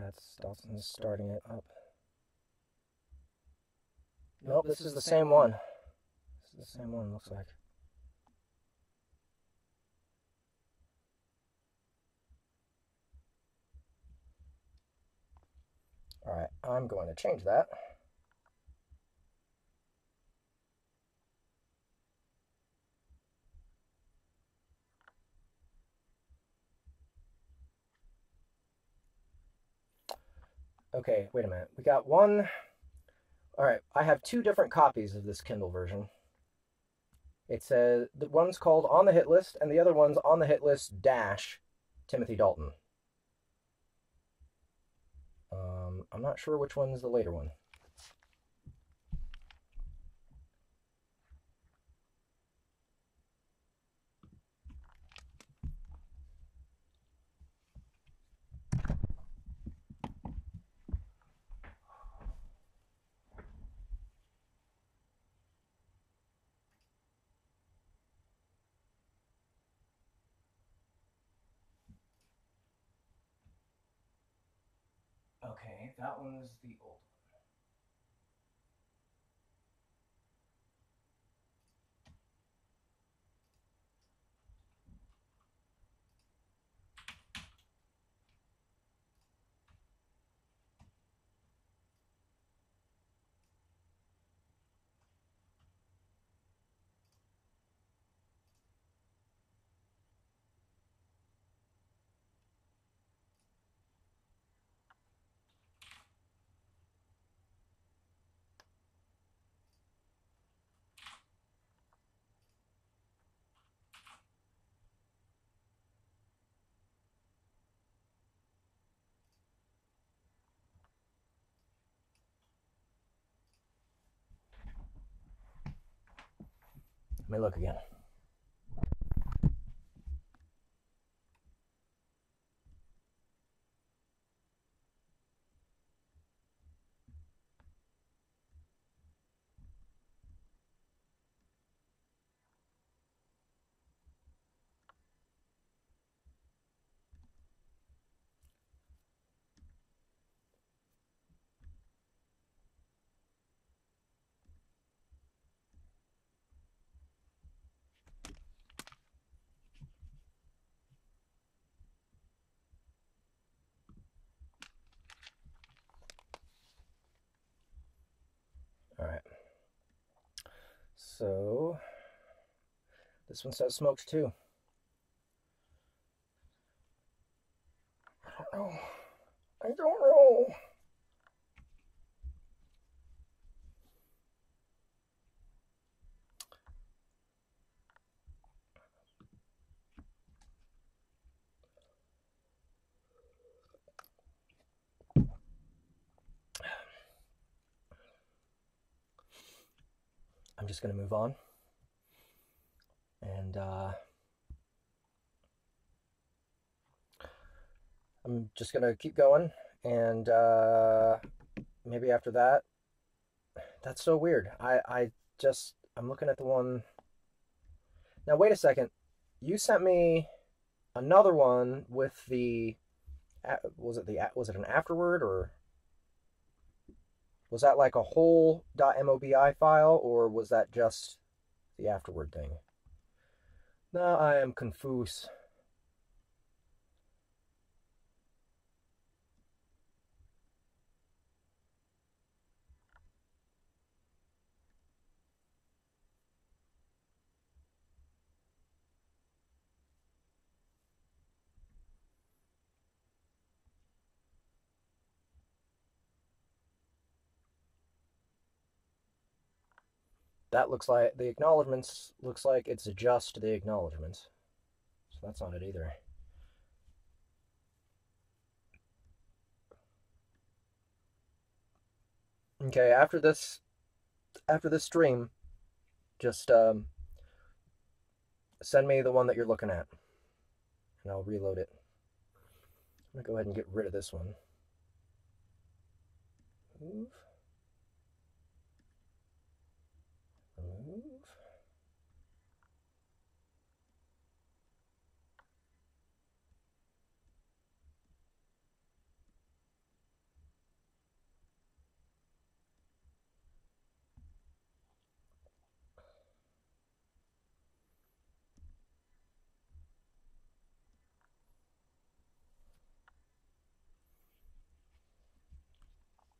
That's Dalton's starting it up. Nope, this is the same one. This is the same one, looks like. Alright, I'm going to change that. Okay, wait a minute. We got one. All right, I have two different copies of this Kindle version. It says the one's called On the Hit List, and the other one's On the Hit List dash Timothy Dalton. Um, I'm not sure which one's the later one. Okay, that one is the old one. Let me look again. So, this one says smokes too. I don't know. I don't know. I'm just going to move on and uh, I'm just going to keep going and uh, maybe after that. That's so weird. I, I just I'm looking at the one now. Wait a second, you sent me another one with the was it the was it an afterword or was that like a whole .mobi file, or was that just the afterward thing? Now I am confused. That looks like the acknowledgements looks like it's just the acknowledgements. So that's not it either. Okay, after this after this stream, just um, send me the one that you're looking at. And I'll reload it. I'm gonna go ahead and get rid of this one. Move.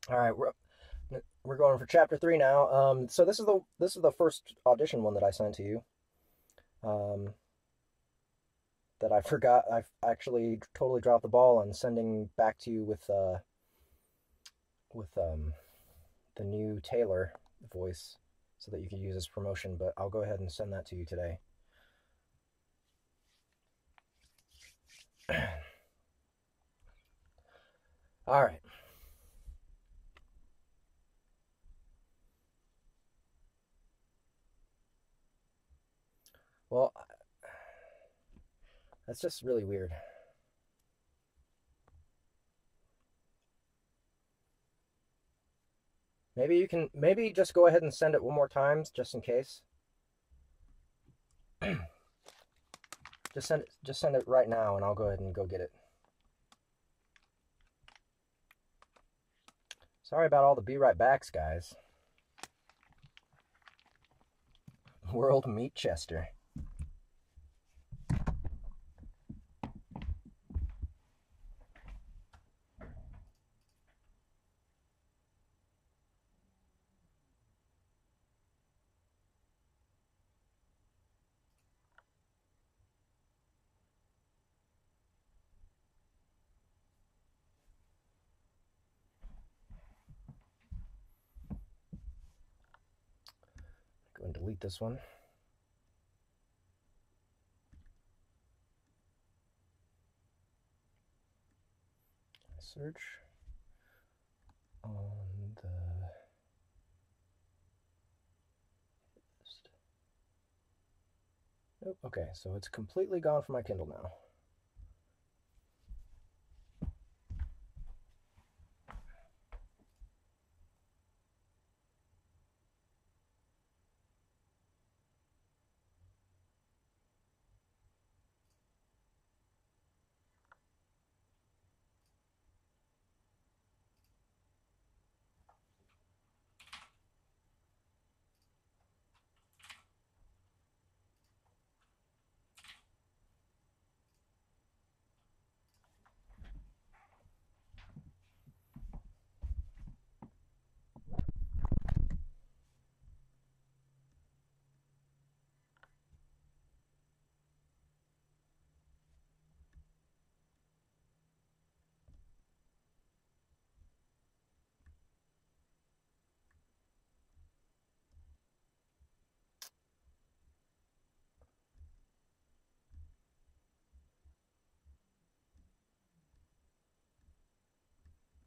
All right, we're we're going for chapter three now. Um, so this is the this is the first audition one that I sent to you. Um, that I forgot. I actually totally dropped the ball on sending back to you with uh, with um, the new Taylor voice, so that you could use as promotion. But I'll go ahead and send that to you today. All right. Well, that's just really weird. Maybe you can, maybe just go ahead and send it one more time, just in case. Just send it, just send it right now, and I'll go ahead and go get it. Sorry about all the be right backs, guys. World Meat Chester. Delete this one. Search on the list. Nope. Okay, so it's completely gone from my Kindle now.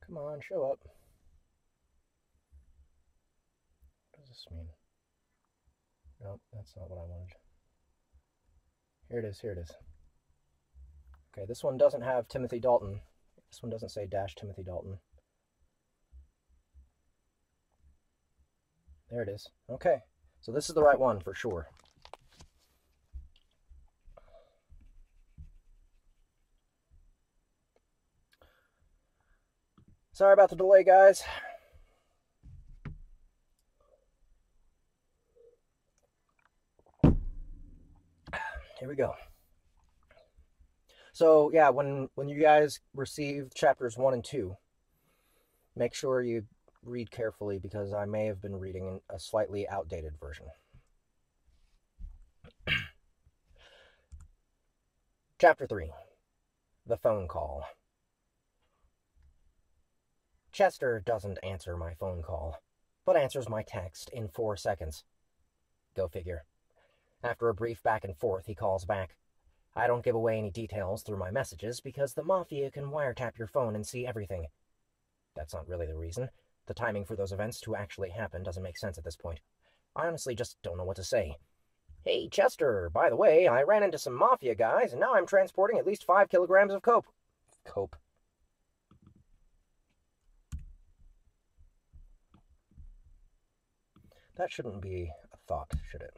Come on, show up. What does this mean? Nope, that's not what I wanted. Here it is, here it is. Okay, this one doesn't have Timothy Dalton. This one doesn't say dash Timothy Dalton. There it is. Okay, so this is the right one for sure. Sorry about the delay, guys. Here we go. So yeah, when when you guys receive chapters one and two, make sure you read carefully because I may have been reading a slightly outdated version. Chapter three, the phone call. Chester doesn't answer my phone call, but answers my text in four seconds. Go figure. After a brief back and forth, he calls back. I don't give away any details through my messages because the mafia can wiretap your phone and see everything. That's not really the reason. The timing for those events to actually happen doesn't make sense at this point. I honestly just don't know what to say. Hey, Chester, by the way, I ran into some mafia guys, and now I'm transporting at least five kilograms of coke. Coke. That shouldn't be a thought, should it?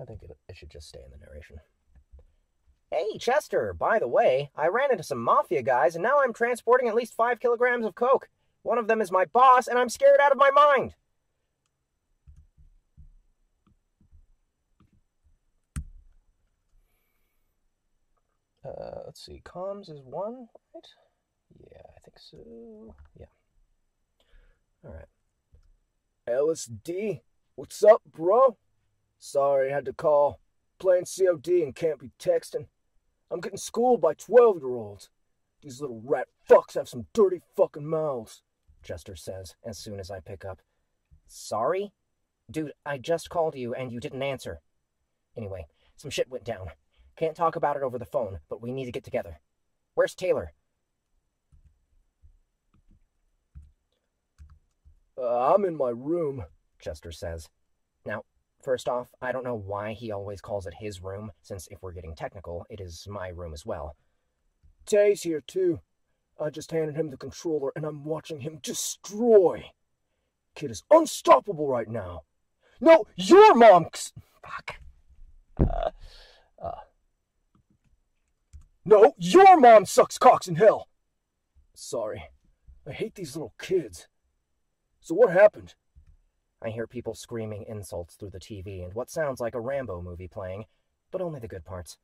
I think it, it should just stay in the narration. Hey, Chester, by the way, I ran into some mafia guys, and now I'm transporting at least five kilograms of coke. One of them is my boss, and I'm scared out of my mind. Uh, let's see, comms is one, right? Yeah, I think so. Yeah. All right. L S D, what's up, bro? Sorry, I had to call. Playing C O D and can't be texting. I'm getting schooled by twelve-year-olds. These little rat fucks have some dirty fucking mouths, Chester says as soon as I pick up. Sorry? Dude, I just called you and you didn't answer. Anyway, some shit went down. Can't talk about it over the phone, but we need to get together. Where's Taylor? Uh, I'm in my room, Chester says. Now, first off, I don't know why he always calls it his room, since if we're getting technical, it is my room as well. Tay's here, too. I just handed him the controller, and I'm watching him destroy. Kid is unstoppable right now. No, your mom... Fuck. Uh, uh. No, your mom sucks cocks in hell. Sorry. I hate these little kids. So what happened? I hear people screaming insults through the T V and what sounds like a Rambo movie playing, but only the good parts.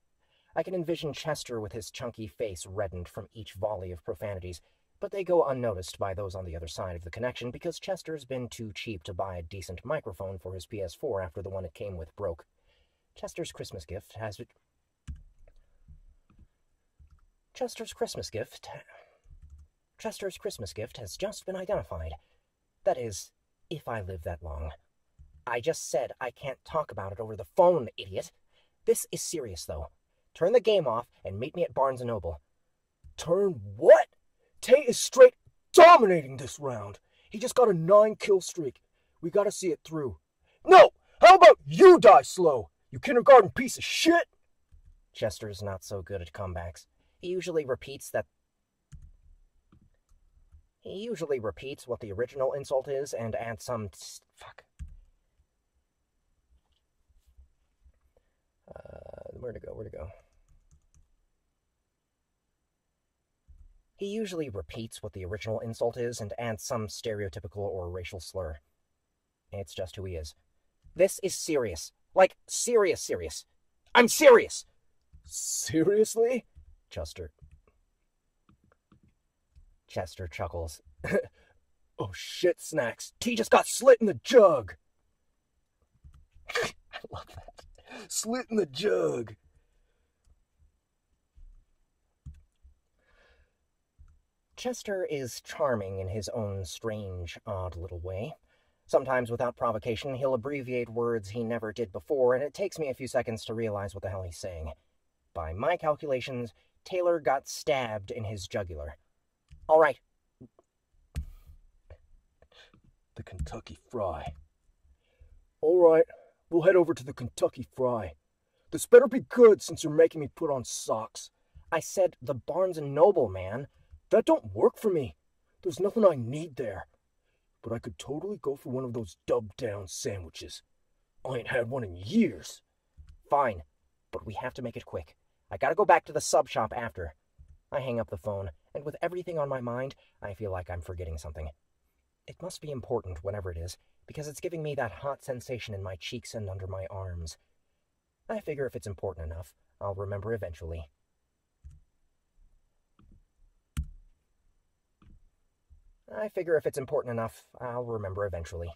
I can envision Chester with his chunky face reddened from each volley of profanities, but they go unnoticed by those on the other side of the connection because Chester's been too cheap to buy a decent microphone for his P S four after the one it came with broke. Chester's Christmas gift has... It... Chester's Christmas gift... Chester's Christmas gift has just been identified. That is, if I live that long. I just said I can't talk about it over the phone, idiot. This is serious, though. Turn the game off and meet me at Barnes and Noble. Turn what? Tay is straight dominating this round. He just got a nine-kill streak. We gotta see it through. No! How about you die slow, you kindergarten piece of shit? Chester's not so good at comebacks. He usually repeats that He usually repeats what the original insult is and adds some... T- fuck. Uh, where'd it go? Where'd it go? He usually repeats what the original insult is and adds some stereotypical or racial slur. It's just who he is. This is serious. Like, serious, serious. I'm serious! Seriously? Chester... Chester chuckles. Oh shit, snacks. T just got slit in the jug. I love that. Slit in the jug. Chester is charming in his own strange, odd little way. Sometimes without provocation, he'll abbreviate words he never did before, and it takes me a few seconds to realize what the hell he's saying. By my calculations, Taylor got stabbed in his jugular. All right. The Kentucky Fry. All right, we'll head over to the Kentucky Fry. This better be good since you're making me put on socks. I said the Barnes and Noble, man. That don't work for me. There's nothing I need there. But I could totally go for one of those dub-down sandwiches. I ain't had one in years. Fine, but we have to make it quick. I gotta go back to the sub shop after. I hang up the phone, and with everything on my mind, I feel like I'm forgetting something. It must be important, whenever it is, because it's giving me that hot sensation in my cheeks and under my arms. I figure if it's important enough, I'll remember eventually. I figure if it's important enough, I'll remember eventually.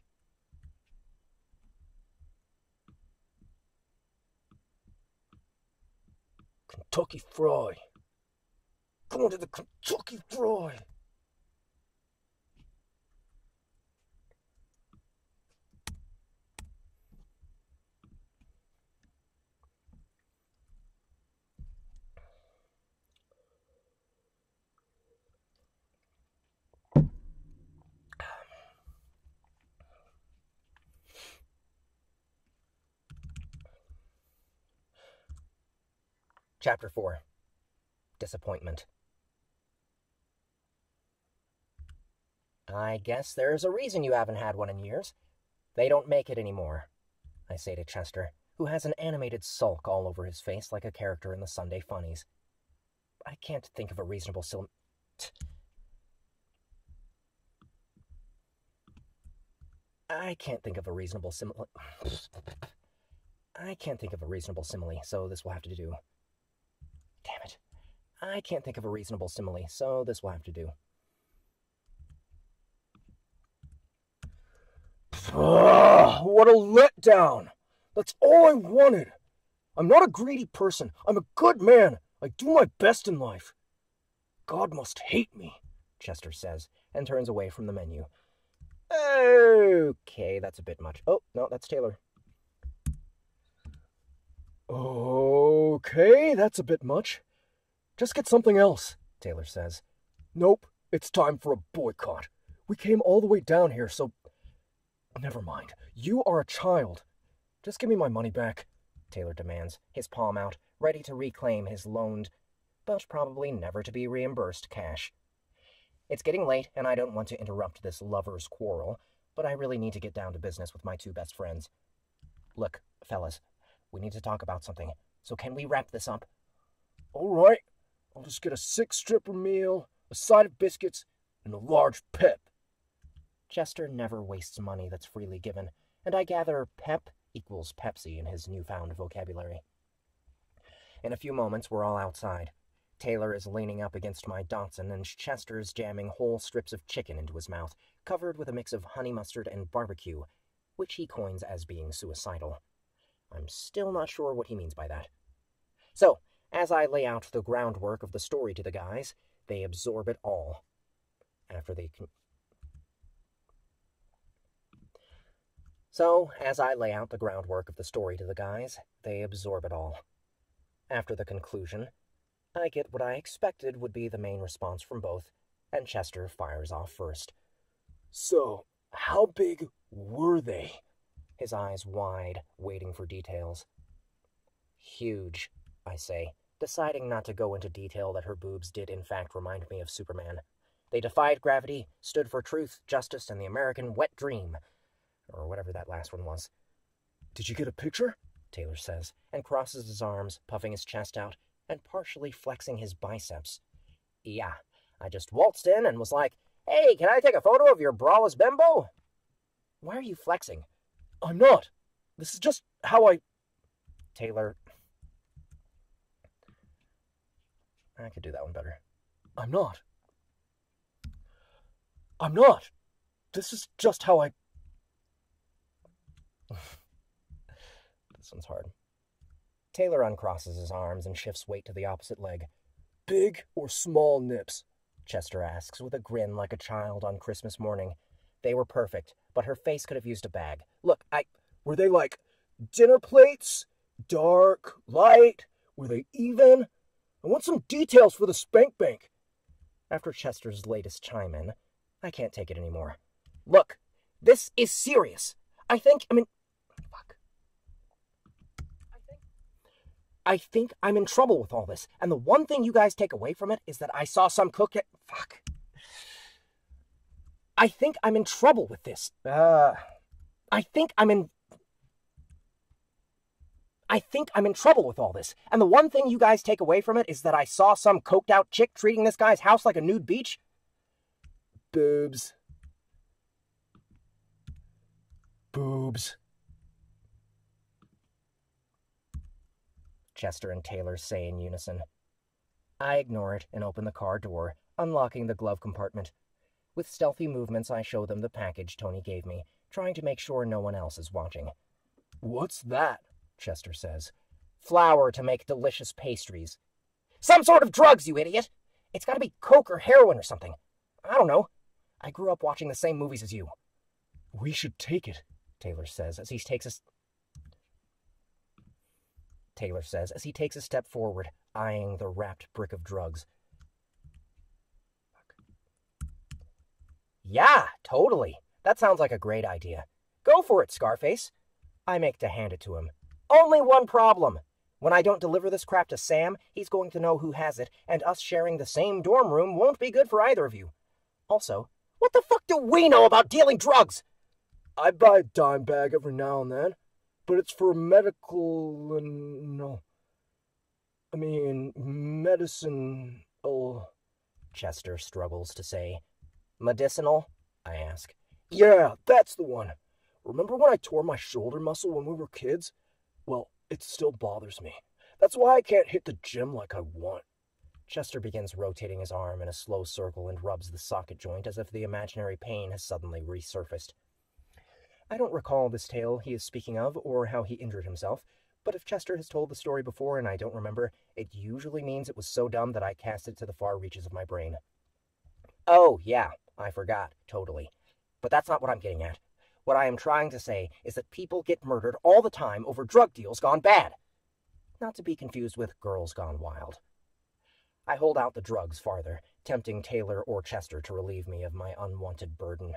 Kentucky Fry. Come on to the Kentucky Fry. Chapter four. Disappointment. I guess there's a reason you haven't had one in years. They don't make it anymore, I say to Chester, who has an animated sulk all over his face like a character in the Sunday Funnies. I can't think of a reasonable sil- t- I can't think of a reasonable simile- I can't think of a reasonable simile, so this will have to do. Damn it. I can't think of a reasonable simile, so this will have to do. Ugh, what a letdown. That's all I wanted. I'm not a greedy person. I'm a good man. I do my best in life. God must hate me, Chester says, and turns away from the menu. Okay, that's a bit much. Oh, no, that's Taylor. Okay, that's a bit much. Just get something else, Taylor says. Nope, it's time for a boycott. We came all the way down here, so... Never mind. You are a child. Just give me my money back, Taylor demands, his palm out, ready to reclaim his loaned, but probably never to be reimbursed cash. It's getting late, and I don't want to interrupt this lover's quarrel, but I really need to get down to business with my two best friends. Look, fellas, we need to talk about something, so can we wrap this up? All right. I'll just get a six-stripper meal, a side of biscuits, and a large pep. Chester never wastes money that's freely given, and I gather pep equals Pepsi in his newfound vocabulary. In a few moments, we're all outside. Taylor is leaning up against my Datsun, and Chester's jamming whole strips of chicken into his mouth, covered with a mix of honey mustard and barbecue, which he coins as being suicidal. I'm still not sure what he means by that. So, as I lay out the groundwork of the story to the guys, they absorb it all. After they con- So, as I lay out the groundwork of the story to the guys, they absorb it all. After the conclusion, I get what I expected would be the main response from both, and Chester fires off first. So, how big were they? His eyes wide, waiting for details. Huge, I say, deciding not to go into detail that her boobs did in fact remind me of Superman. They defied gravity, stood for truth, justice, and the American wet dream, or whatever that last one was. Did you get a picture? Taylor says, and crosses his arms, puffing his chest out, and partially flexing his biceps. Yeah, I just waltzed in and was like, hey, can I take a photo of your braless bimbo? Why are you flexing? I'm not. This is just how I... Taylor... I could do that one better. I'm not. I'm not. This is just how I... This one's hard. Taylor uncrosses his arms and shifts weight to the opposite leg. Big or small nips? Chester asks with a grin like a child on Christmas morning. They were perfect, but her face could have used a bag. Look, I... Were they like dinner plates? Dark? Light? Were they even? I want some details for the spank bank. After Chester's latest chime in, I can't take it anymore. Look, this is serious. I think, I mean... Fuck. I think... I think I'm in trouble with all this, and the one thing you guys take away from it is that I saw some cook... At, fuck. I think I'm in trouble with this. Uh... I think I'm in... I think I'm in trouble with all this, and the one thing you guys take away from it is that I saw some coked-out chick treating this guy's house like a nude beach. Boobs. Boobs. Chester and Taylor say in unison. I ignore it and open the car door, unlocking the glove compartment. With stealthy movements, I show them the package Tony gave me, trying to make sure no one else is watching. What's that? Chester says. Flour to make delicious pastries. Some sort of drugs, you idiot! It's gotta be coke or heroin or something. I don't know. I grew up watching the same movies as you. We should take it, Taylor says as he takes a... Taylor says as he takes a step forward, eyeing the wrapped brick of drugs. Fuck. Yeah, totally. That sounds like a great idea. Go for it, Scarface. I make to hand it to him. Only one problem. When I don't deliver this crap to Sam, he's going to know who has it, and us sharing the same dorm room won't be good for either of you. Also, what the fuck do we know about dealing drugs? I buy a dime bag every now and then, but it's for medical... Uh, no. I mean, medicine... Oh. Chester struggles to say. Medicinal? I ask. Yeah, that's the one. Remember when I tore my shoulder muscle when we were kids? Well, it still bothers me. That's why I can't hit the gym like I want. Chester begins rotating his arm in a slow circle and rubs the socket joint as if the imaginary pain has suddenly resurfaced. I don't recall this tale he is speaking of or how he injured himself, but if Chester has told the story before and I don't remember, it usually means it was so dumb that I cast it to the far reaches of my brain. Oh, yeah, I forgot, totally. But that's not what I'm getting at. What I am trying to say is that people get murdered all the time over drug deals gone bad. Not to be confused with girls gone wild. I hold out the drugs farther, tempting Taylor or Chester to relieve me of my unwanted burden.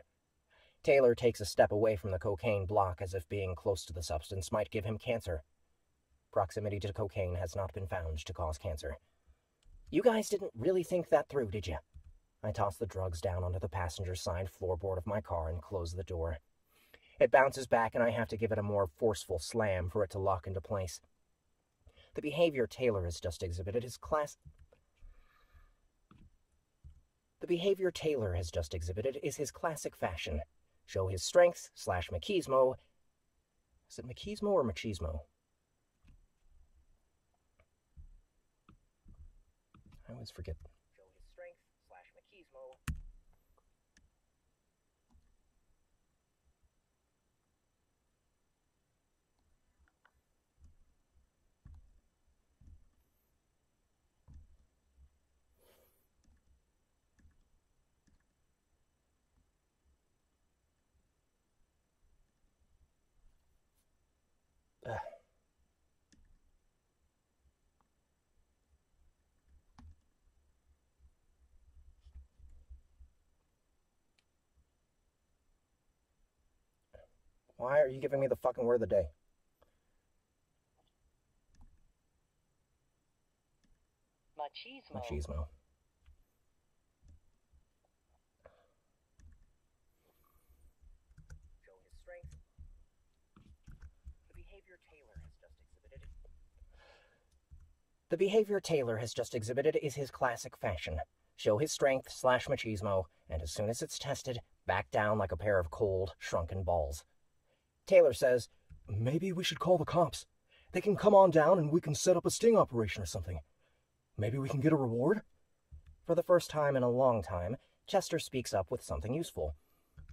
Taylor takes a step away from the cocaine block as if being close to the substance might give him cancer. Proximity to cocaine has not been found to cause cancer. You guys didn't really think that through, did you? I toss the drugs down onto the passenger side floorboard of my car and close the door. It bounces back and I have to give it a more forceful slam for it to lock into place. The behavior Taylor has just exhibited is class... The behavior Taylor has just exhibited is his classic fashion. Show his strengths slash machismo. Is it machismo or machismo? I always forget. Show his strength slash machismo. Why are you giving me the fucking word of the day? Machismo. Machismo. Show his strength. The behavior Taylor has just exhibited. The behavior Taylor has just exhibited is his classic fashion. Show his strength slash machismo, and as soon as it's tested, back down like a pair of cold, shrunken balls. Taylor says, maybe we should call the cops. They can come on down and we can set up a sting operation or something. Maybe we can get a reward? For the first time in a long time, Chester speaks up with something useful.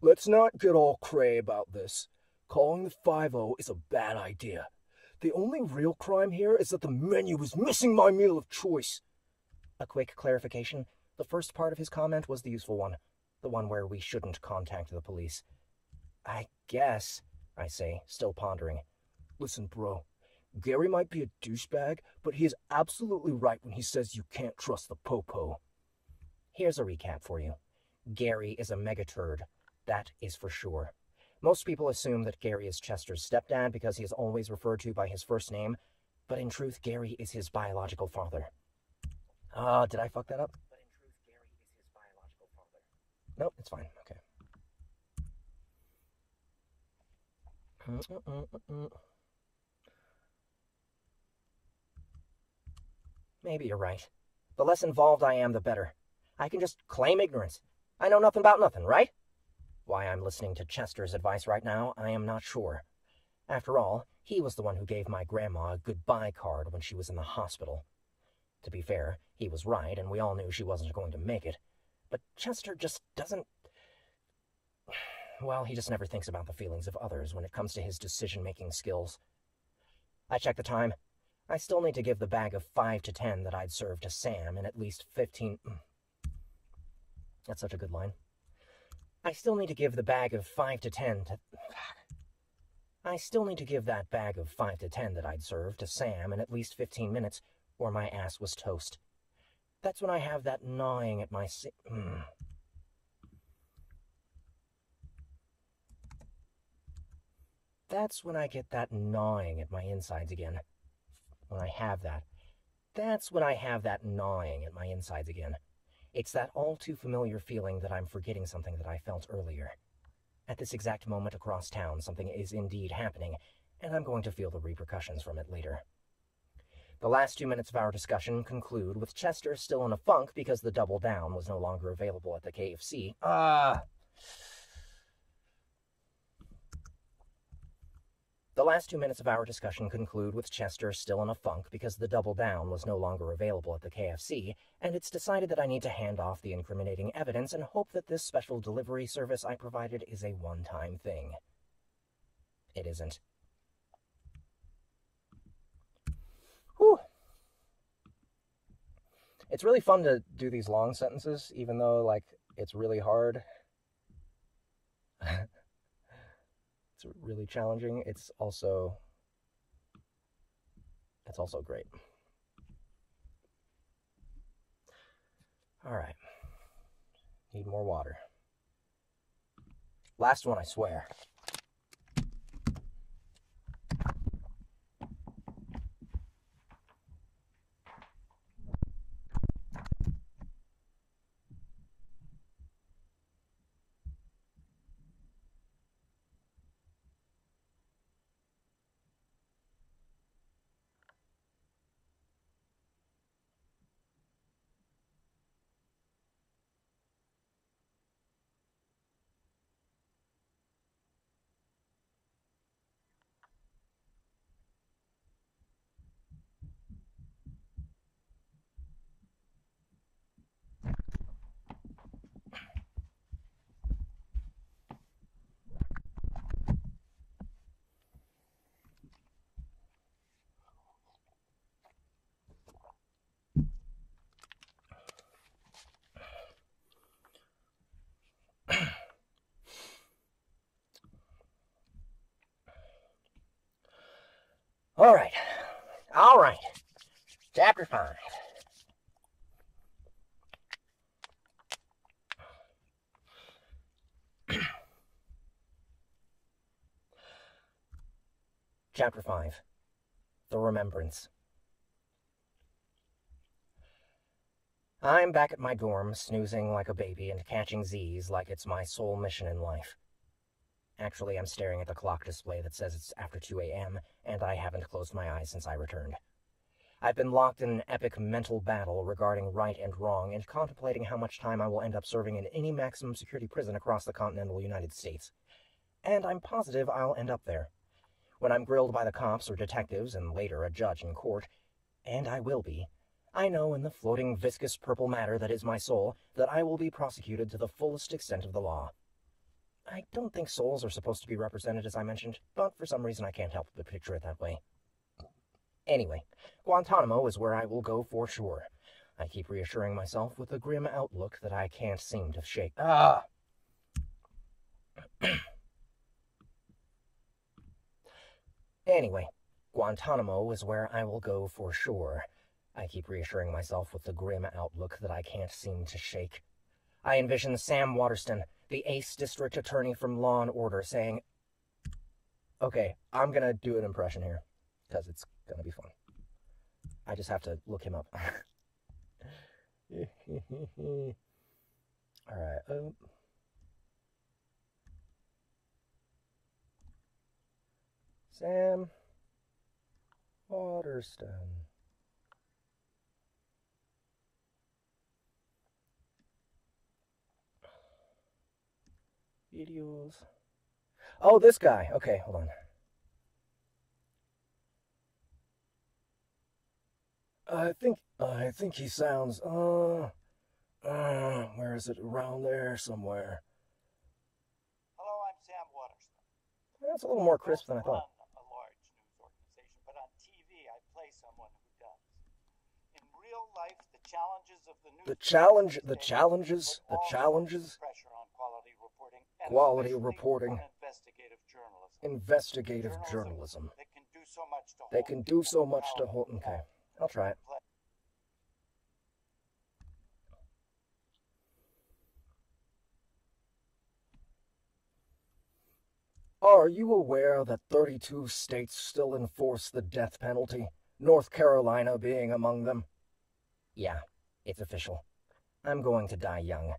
Let's not get all cray about this. Calling the five oh is a bad idea. The only real crime here is that the menu is missing my meal of choice. A quick clarification. The first part of his comment was the useful one. The one where we shouldn't contact the police. I guess... I say, still pondering. Listen, bro, Gary might be a douchebag, but he is absolutely right when he says you can't trust the popo. Here's a recap for you. Gary is a mega-turd. That is for sure. Most people assume that Gary is Chester's stepdad because he is always referred to by his first name, but in truth, Gary is his biological father. Ah, uh, did I fuck that up? But in truth, Gary is his biological father. Nope, it's fine. Okay. Maybe you're right. The less involved I am, the better. I can just claim ignorance. I know nothing about nothing, right? Why I'm listening to Chester's advice right now, I am not sure. After all, he was the one who gave my grandma a goodbye card when she was in the hospital. To be fair, he was right, and we all knew she wasn't going to make it. But Chester just doesn't... Well, he just never thinks about the feelings of others when it comes to his decision-making skills. I check the time. I still need to give the bag of five to ten that I'd served to Sam in at least fifteen... That's such a good line. I still need to give the bag of five to ten to... I still need to give that bag of five to ten that I'd served to Sam in at least fifteen minutes, or my ass was toast. That's when I have that gnawing at my... si- That's when I get that gnawing at my insides again. When I have that. That's when I have that gnawing at my insides again. It's that all-too-familiar feeling that I'm forgetting something that I felt earlier. At this exact moment across town, something is indeed happening, and I'm going to feel the repercussions from it later. The last two minutes of our discussion conclude with Chester still in a funk because the double down was no longer available at the K F C. Ah... Uh... The last two minutes of our discussion conclude with Chester still in a funk because the double down was no longer available at the K F C, and it's decided that I need to hand off the incriminating evidence and hope that this special delivery service I provided is a one-time thing. it isn't. Whew. It's really fun to do these long sentences, even though, like, it's really hard. It's really challenging. It's also, it's also great. All right. Need more water. Last one, I swear. All right, all right, chapter five. Chapter five, The Remembrance. I'm back at my dorm, snoozing like a baby and catching Z's like it's my sole mission in life. Actually, I'm staring at the clock display that says it's after two a m, and I haven't closed my eyes since I returned. I've been locked in an epic mental battle regarding right and wrong, and contemplating how much time I will end up serving in any maximum security prison across the continental United States. And I'm positive I'll end up there. When I'm grilled by the cops or detectives, and later a judge in court, and I will be, I know in the floating viscous purple matter that is my soul that I will be prosecuted to the fullest extent of the law. I don't think souls are supposed to be represented, as I mentioned, but for some reason I can't help but picture it that way. Anyway, Guantanamo is where I will go for sure. I keep reassuring myself with a grim outlook that I can't seem to shake. Ah! Anyway, Guantanamo is where I will go for sure. I keep reassuring myself with the grim outlook that I can't seem to shake. I envision Sam Waterston, the ace district attorney from Law and Order, saying, okay, I'm going to do an impression here, because it's going to be fun. I just have to look him up. All right. Um, Sam Waterston. Videos. Oh, this guy. Okay, hold on. I think I think he sounds uh, uh where is it? Around there somewhere. Hello, I'm Sam Waterston. That's a little more crisp than I thought. A large news organization, but on T V I play someone who does. In real life, the challenges of the news. The challenge, the challenges, the challenges. Pressure on quality reporting. Quality reporting, investigative journalism. Investigative journalism. journalism. They can do so much to hold. They can do so much to hold. Okay, I'll try it. Are you aware that thirty-two states still enforce the death penalty, North Carolina being among them? Yeah, it's official. I'm going to die young.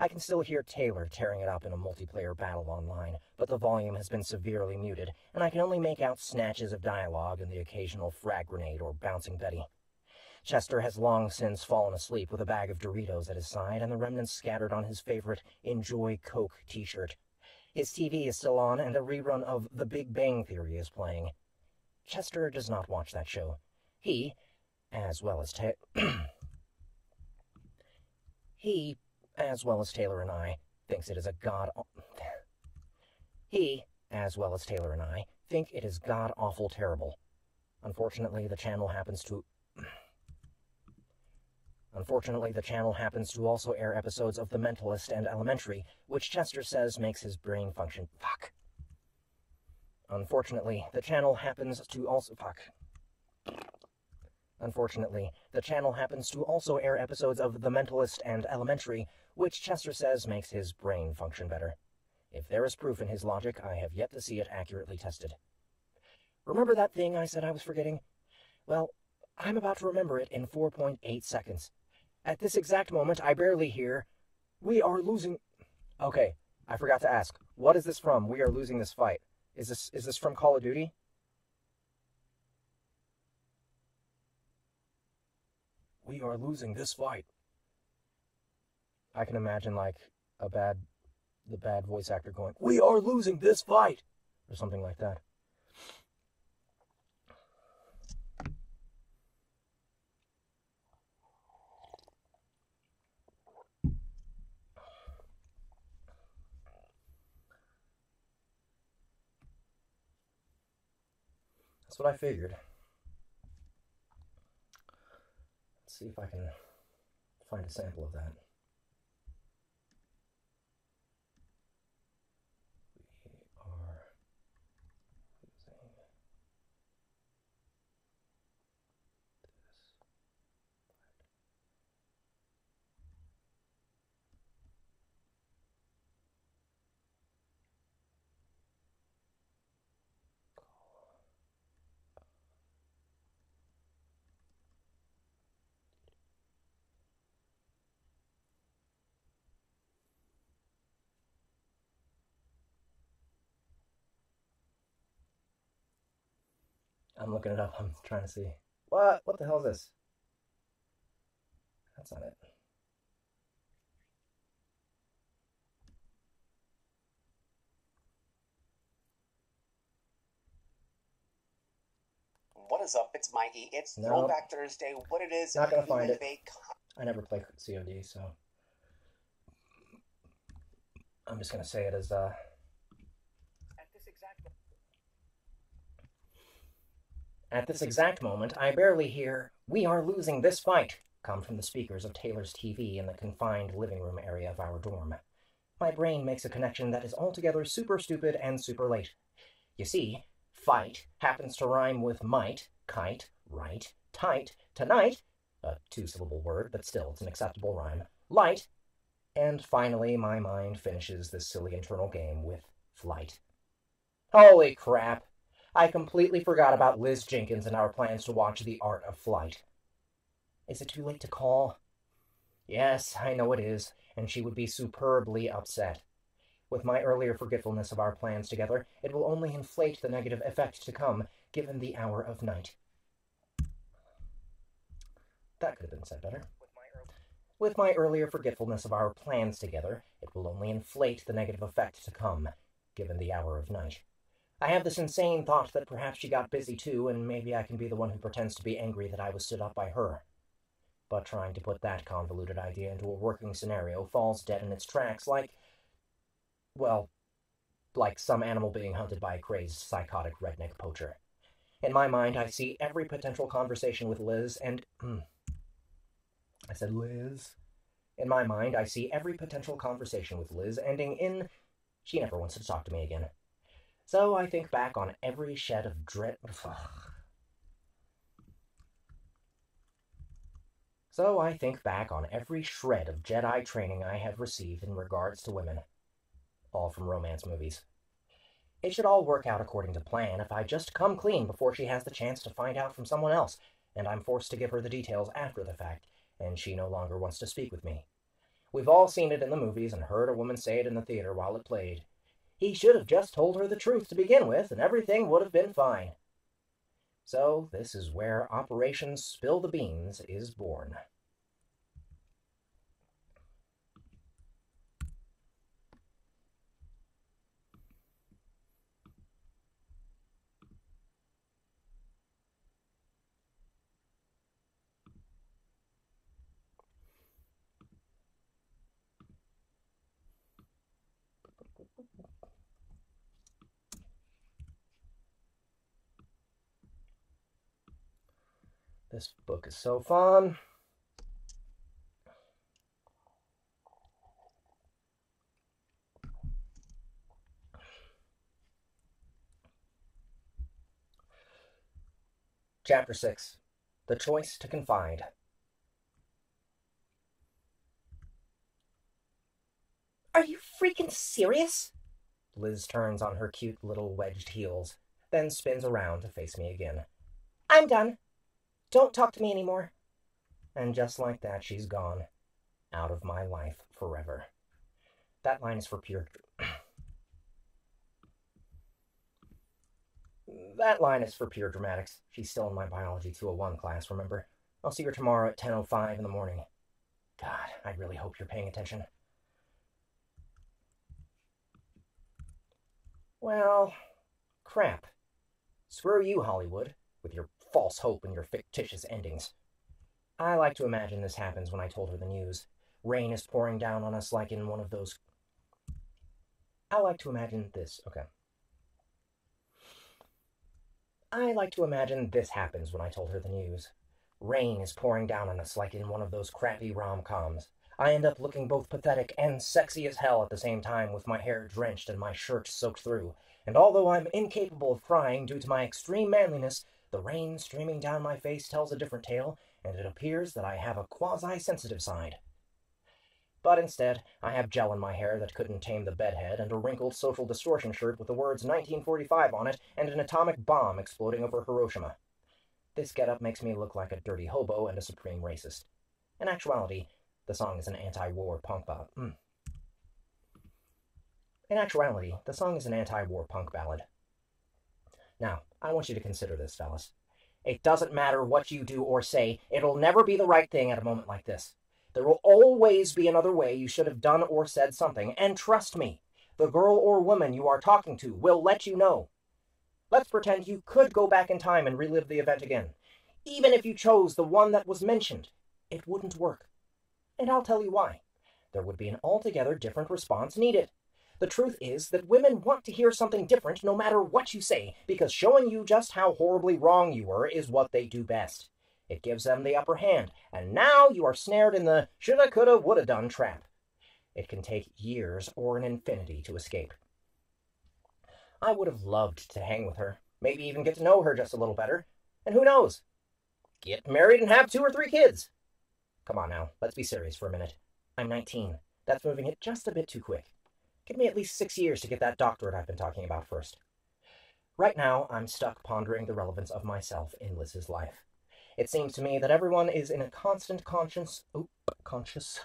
I can still hear Taylor tearing it up in a multiplayer battle online, but the volume has been severely muted, and I can only make out snatches of dialogue and the occasional frag grenade or bouncing Betty. Chester has long since fallen asleep with a bag of Doritos at his side and the remnants scattered on his favorite Enjoy Coke t-shirt. His T V is still on, and a rerun of The Big Bang Theory is playing. Chester does not watch that show. He, as well as Ta- He... as well as Taylor and I, thinks it is a god... He, as well as Taylor and I, think it is god-awful terrible. Unfortunately, the channel happens to... Unfortunately, the channel happens to also air episodes of The Mentalist and Elementary, which Chester says makes his brain function... Fuck. Unfortunately, the channel happens to also... Fuck. Unfortunately, the channel happens to also air episodes of The Mentalist and Elementary, which Chester says makes his brain function better. If there is proof in his logic, I have yet to see it accurately tested. Remember that thing I said I was forgetting? Well, I'm about to remember it in four point eight seconds. At this exact moment, I barely hear, "We are losing..." Okay, I forgot to ask, what is this from? We are losing this fight. Is this, is this from Call of Duty? We are losing this fight. I can imagine, like, a bad... the bad voice actor going, "We are losing this fight!" or something like that. That's what I figured. Let's see if I can find a sample of that. I'm looking it up. I'm trying to see. What? What the hell is this? That's not it. What is up? It's Mikey. It's no. Throwback Thursday. What it is? Not gonna find it. Bake. I never play C O D, so I'm just gonna say it as uh. At this exact moment, I barely hear, "We are losing this fight," come from the speakers of Taylor's T V in the confined living room area of our dorm. My brain makes a connection that is altogether super stupid and super late. You see, fight happens to rhyme with might, kite, right, tight, tonight, a two-syllable word, but still it's an acceptable rhyme, light, and finally my mind finishes this silly internal game with flight. Holy crap! I completely forgot about Liz Jenkins and our plans to watch The Art of Flight. Is it too late to call? Yes, I know it is, and she would be superbly upset. With my earlier forgetfulness of our plans together, it will only inflate the negative effect to come, given the hour of night. That could have been said better. With my earlier forgetfulness of our plans together, it will only inflate the negative effect to come, given the hour of night. I have this insane thought that perhaps she got busy too, and maybe I can be the one who pretends to be angry that I was stood up by her. But trying to put that convoluted idea into a working scenario falls dead in its tracks like... well, like some animal being hunted by a crazed, psychotic redneck poacher. In my mind, I see every potential conversation with Liz and... I said Liz. In my mind, I see every potential conversation with Liz ending in... she never wants to talk to me again. So I think back on every shed of dread. So I think back on every shred of Jedi training I have received in regards to women. All from romance movies. It should all work out according to plan if I just come clean before she has the chance to find out from someone else, and I'm forced to give her the details after the fact, and she no longer wants to speak with me. We've all seen it in the movies and heard a woman say it in the theater while it played. He should have just told her the truth to begin with, and everything would have been fine. So, this is where Operation Spill the Beans is born. This book is so fun. Chapter six, The Choice to Confide. Are you freaking serious? Liz turns on her cute little wedged heels, then spins around to face me again. I'm done. Don't talk to me anymore. And just like that, she's gone. Out of my life forever. That line is for pure... That line is for pure dramatics. She's still in my Biology two oh one class, remember? I'll see her tomorrow at ten oh five in the morning. God, I really hope you're paying attention. Well, crap. Screw you, Hollywood, with your false hope and your fictitious endings. I like to imagine this happens when I told her the news. Rain is pouring down on us like in one of those... I like to imagine this, okay. I like to imagine this happens when I told her the news. Rain is pouring down on us like in one of those crappy rom-coms. I end up looking both pathetic and sexy as hell at the same time with my hair drenched and my shirt soaked through. And although I'm incapable of crying due to my extreme manliness, the rain streaming down my face tells a different tale, and it appears that I have a quasi-sensitive side. But instead, I have gel in my hair that couldn't tame the bedhead, and a wrinkled Social Distortion shirt with the words nineteen forty-five on it, and an atomic bomb exploding over Hiroshima. This getup makes me look like a dirty hobo and a supreme racist. In actuality, the song is an anti-war punk ballad. Mm. In actuality, the song is an anti-war punk ballad. Now, I want you to consider this, fellas. It doesn't matter what you do or say, it'll never be the right thing at a moment like this. There will always be another way you should have done or said something, and trust me, the girl or woman you are talking to will let you know. Let's pretend you could go back in time and relive the event again. Even if you chose the one that was mentioned, it wouldn't work. And I'll tell you why. There would be an altogether different response needed. The truth is that women want to hear something different no matter what you say, because showing you just how horribly wrong you were is what they do best. It gives them the upper hand, and now you are snared in the shoulda, coulda, woulda done trap. It can take years or an infinity to escape. I would have loved to hang with her, maybe even get to know her just a little better, and who knows? Get married and have two or three kids. Come on now, let's be serious for a minute. I'm nineteen. That's moving it just a bit too quick. Give me at least six years to get that doctorate I've been talking about first. Right now, I'm stuck pondering the relevance of myself in Liz's life. It seems to me that everyone is in a constant conscience... Oop, conscious.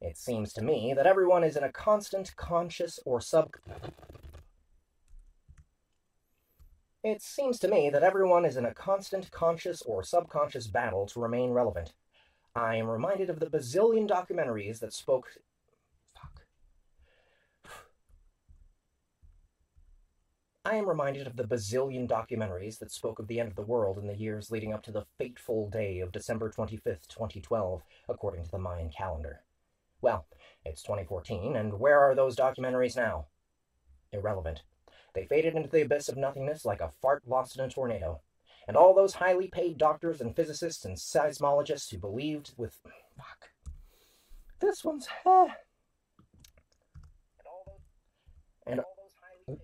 It seems to me that everyone is in a constant conscious or sub... It seems to me that everyone is in a constant conscious or subconscious battle to remain relevant. I am reminded of the bazillion documentaries that spoke... Fuck. I am reminded of the bazillion documentaries that spoke of the end of the world in the years leading up to the fateful day of December twenty-fifth, twenty twelve, according to the Mayan calendar. Well, it's twenty fourteen, and where are those documentaries now? Irrelevant. They faded into the abyss of nothingness like a fart lost in a tornado. And all those highly paid doctors and physicists and seismologists who believed with... Fuck. This one's... Eh. And all those, and, and all those highly paid...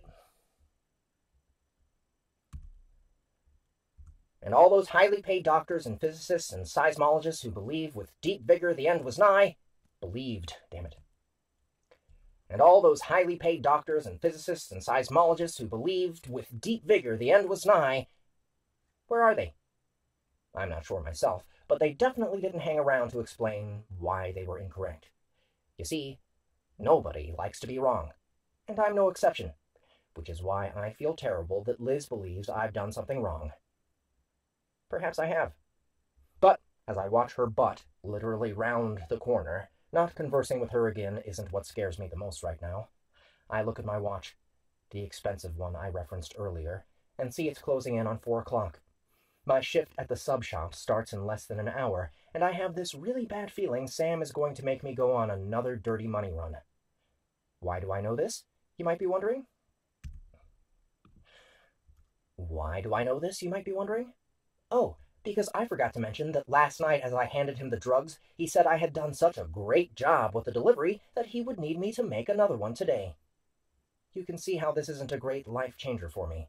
And all those highly paid doctors and physicists and seismologists who believed with deep vigor the end was nigh... Believed, damn it. And all those highly paid doctors and physicists and seismologists who believed with deep vigor the end was nigh... Where are they? I'm not sure myself, but they definitely didn't hang around to explain why they were incorrect. You see, nobody likes to be wrong, and I'm no exception, which is why I feel terrible that Liz believes I've done something wrong. Perhaps I have. But as I watch her butt literally round the corner, not conversing with her again isn't what scares me the most right now. I look at my watch, the expensive one I referenced earlier, and see it's closing in on four o'clock. My shift at the sub shop starts in less than an hour, and I have this really bad feeling Sam is going to make me go on another dirty money run. Why do I know this, you might be wondering? Why do I know this, you might be wondering? Oh, because I forgot to mention that last night as I handed him the drugs, he said I had done such a great job with the delivery that he would need me to make another one today. You can see how this isn't a great life changer for me.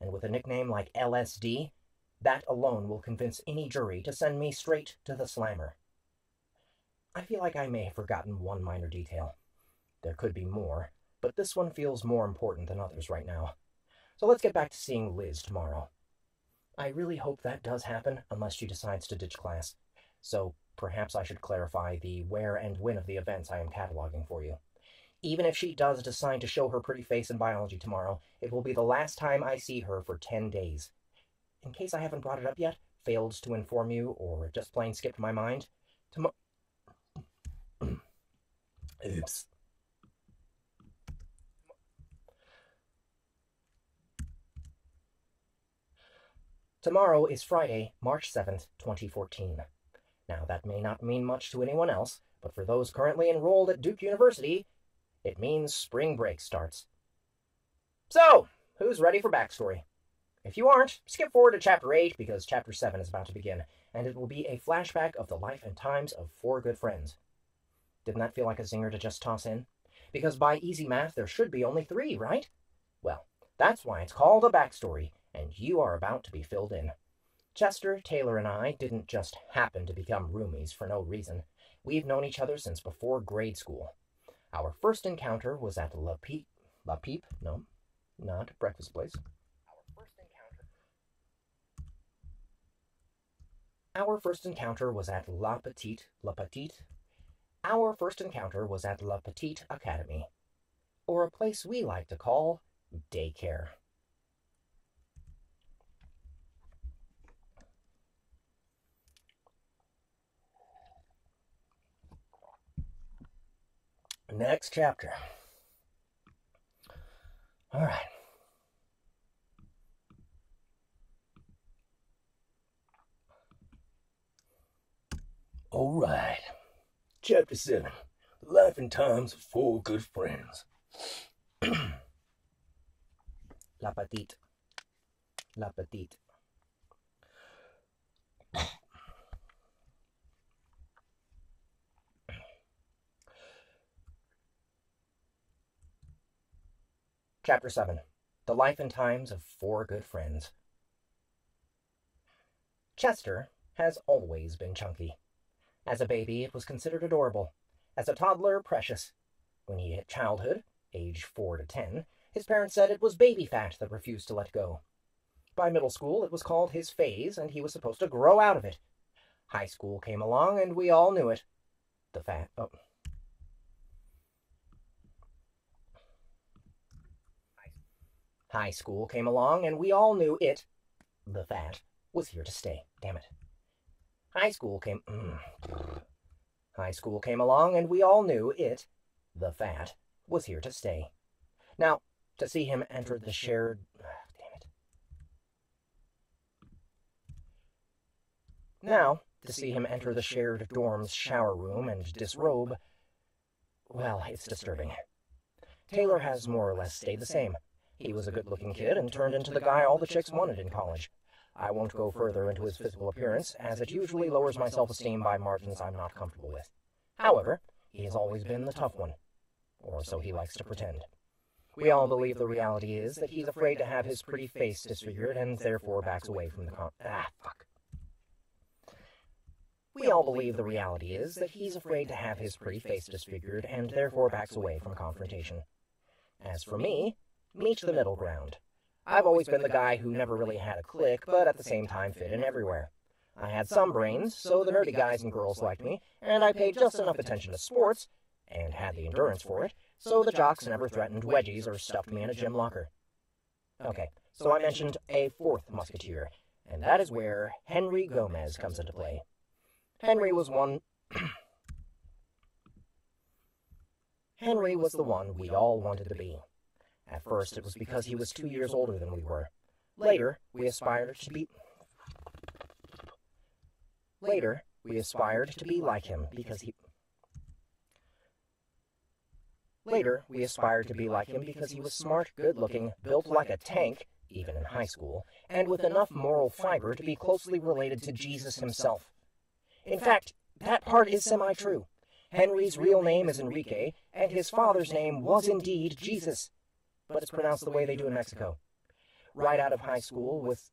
And with a nickname like L S D, that alone will convince any jury to send me straight to the slammer. I feel like I may have forgotten one minor detail. There could be more, but this one feels more important than others right now. So let's get back to seeing Liz tomorrow. I really hope that does happen unless she decides to ditch class, so perhaps I should clarify the where and when of the events I am cataloging for you. Even if she does decide to show her pretty face in biology tomorrow, it will be the last time I see her for ten days. In case I haven't brought it up yet, failed to inform you, or just plain skipped my mind, tomorrow... Oops. Tomorrow is Friday, March seventh, twenty fourteen. Now, that may not mean much to anyone else, but for those currently enrolled at Duke University, it means spring break starts. So, who's ready for backstory? If you aren't, skip forward to Chapter eight, because Chapter seven is about to begin, and it will be a flashback of the life and times of four good friends. Didn't that feel like a zinger to just toss in? Because by easy math, there should be only three, right? Well, that's why it's called a backstory, and you are about to be filled in. Chester, Taylor, and I didn't just happen to become roomies for no reason. We've known each other since before grade school. Our first encounter was at La Peep... La Peep? No, not Breakfast Place. Our first encounter... Our first encounter was at La Petite... La Petite? Our first encounter was at La Petite Academy, or a place we like to call daycare. Next chapter. All right. All right. Chapter seven. Life and Times of Four Good Friends. La Petite. La Petite. Chapter seven. The Life and Times of Four Good Friends. Chester has always been chunky. As a baby, it was considered adorable. As a toddler, precious. When he hit childhood, age four to ten, his parents said it was baby fat that refused to let go. By middle school, it was called his phase, and he was supposed to grow out of it. High school came along, and we all knew it. The fat... Oh. High school came along, and we all knew it, the fat, was here to stay. Damn it. High school came... Mm, high school came along, and we all knew it, the fat, was here to stay. Now, to see him enter the shared... Uh, damn it. Now, to see him enter the shared dorm's shower room and disrobe... Well, it's disturbing. Taylor has more or less stayed the same. He was a good-looking kid and turned into the guy all the chicks wanted in college. I won't go further into his physical appearance, as it usually lowers my self-esteem by margins I'm not comfortable with. However, he has always been the tough one, or so he likes to pretend. We all believe the reality is that he's afraid to have his pretty face disfigured and therefore backs away from the con- Ah, fuck. We all believe the reality is that he's afraid to have his pretty face disfigured and therefore backs away from confrontation. As for me... Meet the middle ground. I've always been the guy who never really had a clique, but at the same time fit in everywhere. I had some brains, so the nerdy guys and girls liked me, and I paid just enough attention to sports, and had the endurance for it, so the jocks never threatened wedgies or stuffed me in a gym locker. Okay, so I mentioned a fourth musketeer, and that is where Henry Gomez comes into play. Henry was one... Henry was the one we all wanted to be. At first, it was because he was two years older than we were. Later, we aspired to be... Later, we aspired to be like him because he... Later, we aspired to be like him because he was smart, good-looking, built like a tank, even in high school, and with enough moral fiber to be closely related to Jesus himself. In fact, that part is semi-true. Henry's real name is Enrique, and his father's name was indeed Jesus, but it's pronounced the way they do in Mexico. Right out of high school with...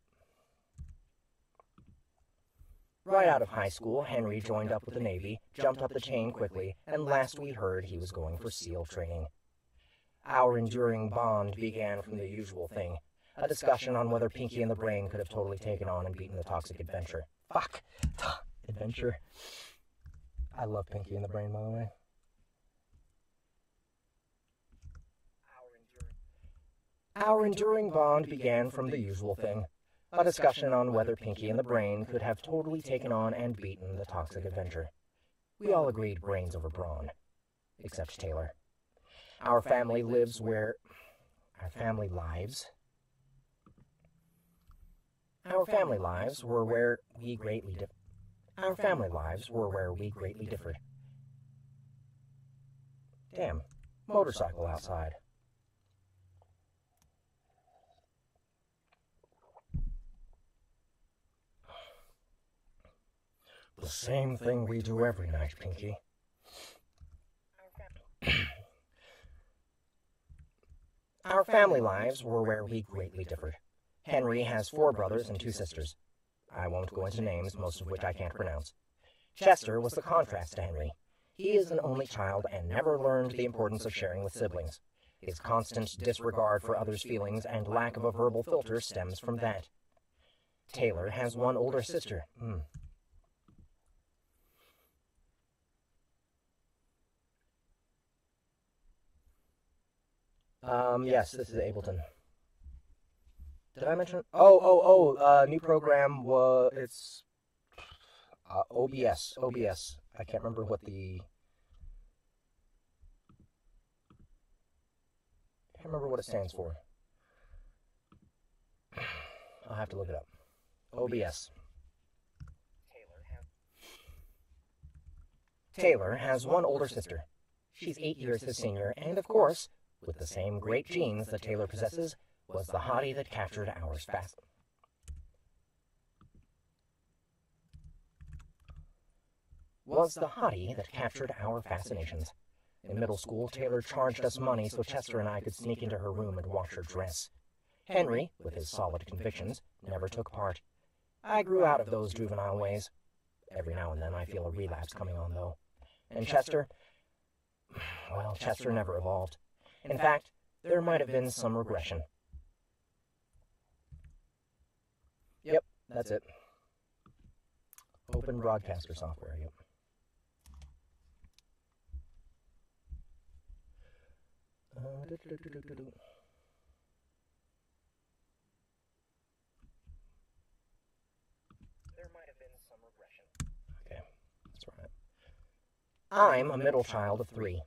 Right out of high school, Henry joined up with the Navy, jumped up the chain quickly, and last we heard he was going for SEAL training. Our enduring bond began from the usual thing, a discussion on whether Pinky and the Brain could have totally taken on and beaten the Toxic Adventure. Fuck! Adventure. I love Pinky and the Brain, by the way. Our enduring bond began from the usual thing, a discussion on whether Pinky and the Brain could have totally taken on and beaten the Toxic Adventure. We all agreed brains over brawn, except Taylor. Our family lives where... Our family lives... Our family lives were where we greatly differed. Our family lives were where we greatly differed. Damn, motorcycle outside. The same thing we do every night, Pinky. Our family lives were where we greatly differed. Henry has four brothers and two sisters. I won't go into names, most of which I can't pronounce. Chester was the contrast to Henry. He is an only child and never learned the importance of sharing with siblings. His constant disregard for others' feelings and lack of a verbal filter stems from that. Taylor has one older sister. Mm. Um, yes, this is Ableton. Did I mention? Oh, oh, oh, uh, new program was, it's, uh, O B S, O B S. I can't remember what the, I can't remember what it stands for. I'll have to look it up. O B S. Taylor has one older sister. She's eight years his senior, and of course, with the same great genes that Taylor possesses, was the hottie that captured ours fast. Was the hottie that captured our fascinations. In middle school, Taylor charged us money so Chester and I could sneak into her room and watch her dress. Henry, with his solid convictions, never took part. I grew out of those juvenile ways. Every now and then I feel a relapse coming on, though. And Chester, well, Chester never evolved. In fact, there might have been some regression. Yep, that's it. Open broadcaster software, yep. Uh, do, do, do, do, do, do. There might have been some regression. Okay, that's right. I'm a middle child of three.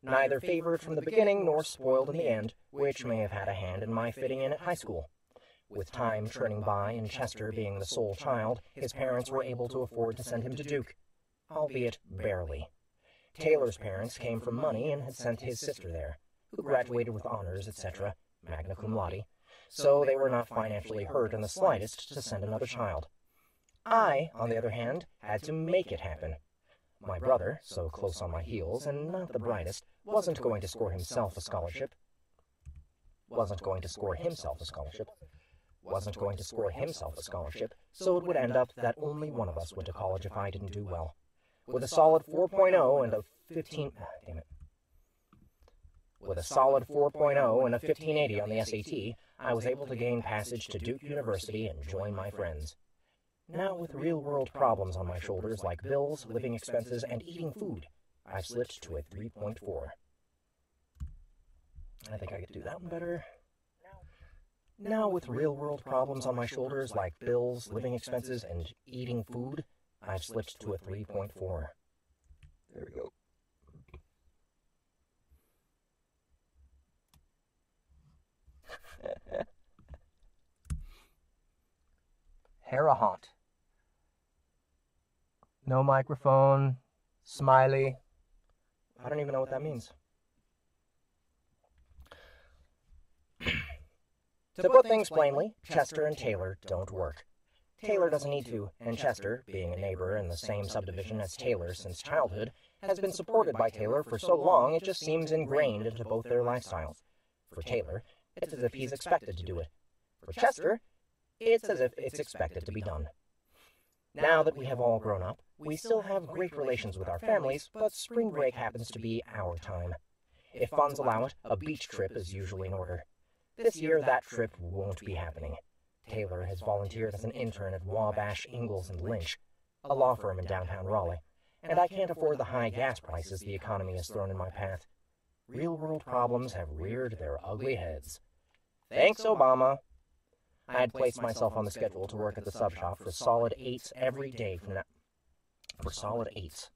Neither favored from the beginning nor spoiled in the end, which may have had a hand in my fitting in at high school. With time churning by and Chester being the sole child, his parents were able to afford to send him to Duke, albeit barely. Taylor's parents came from money and had sent his sister there, who graduated with honors, et cetera, magna cum laude, so they were not financially hurt in the slightest to send another child. I, on the other hand, had to make it happen. My brother, so close on my heels and not the brightest, wasn't going to score himself a scholarship. Wasn't going to score himself a scholarship. Wasn't going to score himself a scholarship, so it would end up that only one of us went to college if I didn't do well. With a solid four point oh and a fifteen... Ah, damn it. With a solid four point oh and a fifteen eighty on the S A T, I was able to gain passage to Duke University and join my friends. Now with real-world problems on my shoulders like bills, living expenses, and eating food, I've slipped to a three point four. I think I could do that one better. Now, with real-world problems on my shoulders like bills, living expenses, and eating food, I've slipped to a three point four. There we go. Harahant. No microphone. Smiley. I don't even know what that means. To put things plainly, Chester and Taylor don't work. Taylor doesn't need to, and Chester, being a neighbor in the same subdivision as Taylor since childhood, has been supported by Taylor for so long it just seems ingrained into both their lifestyles. For Taylor, it's as if he's expected to do it. For Chester, it's as if it's expected to be done. Now that we have all grown up, we still have great relations with our families, but spring break happens to be our time. If funds allow it, a beach trip is usually in order. This year, that trip won't be happening. Taylor has volunteered as an intern at Wabash, Ingalls and Lynch, a law firm in downtown Raleigh, and I can't afford the high gas prices the economy has thrown in my path. Real-world problems have reared their ugly heads. Thanks, Obama! I had placed myself on the schedule to work at the sub shop for solid eights every day from now. For solid eights.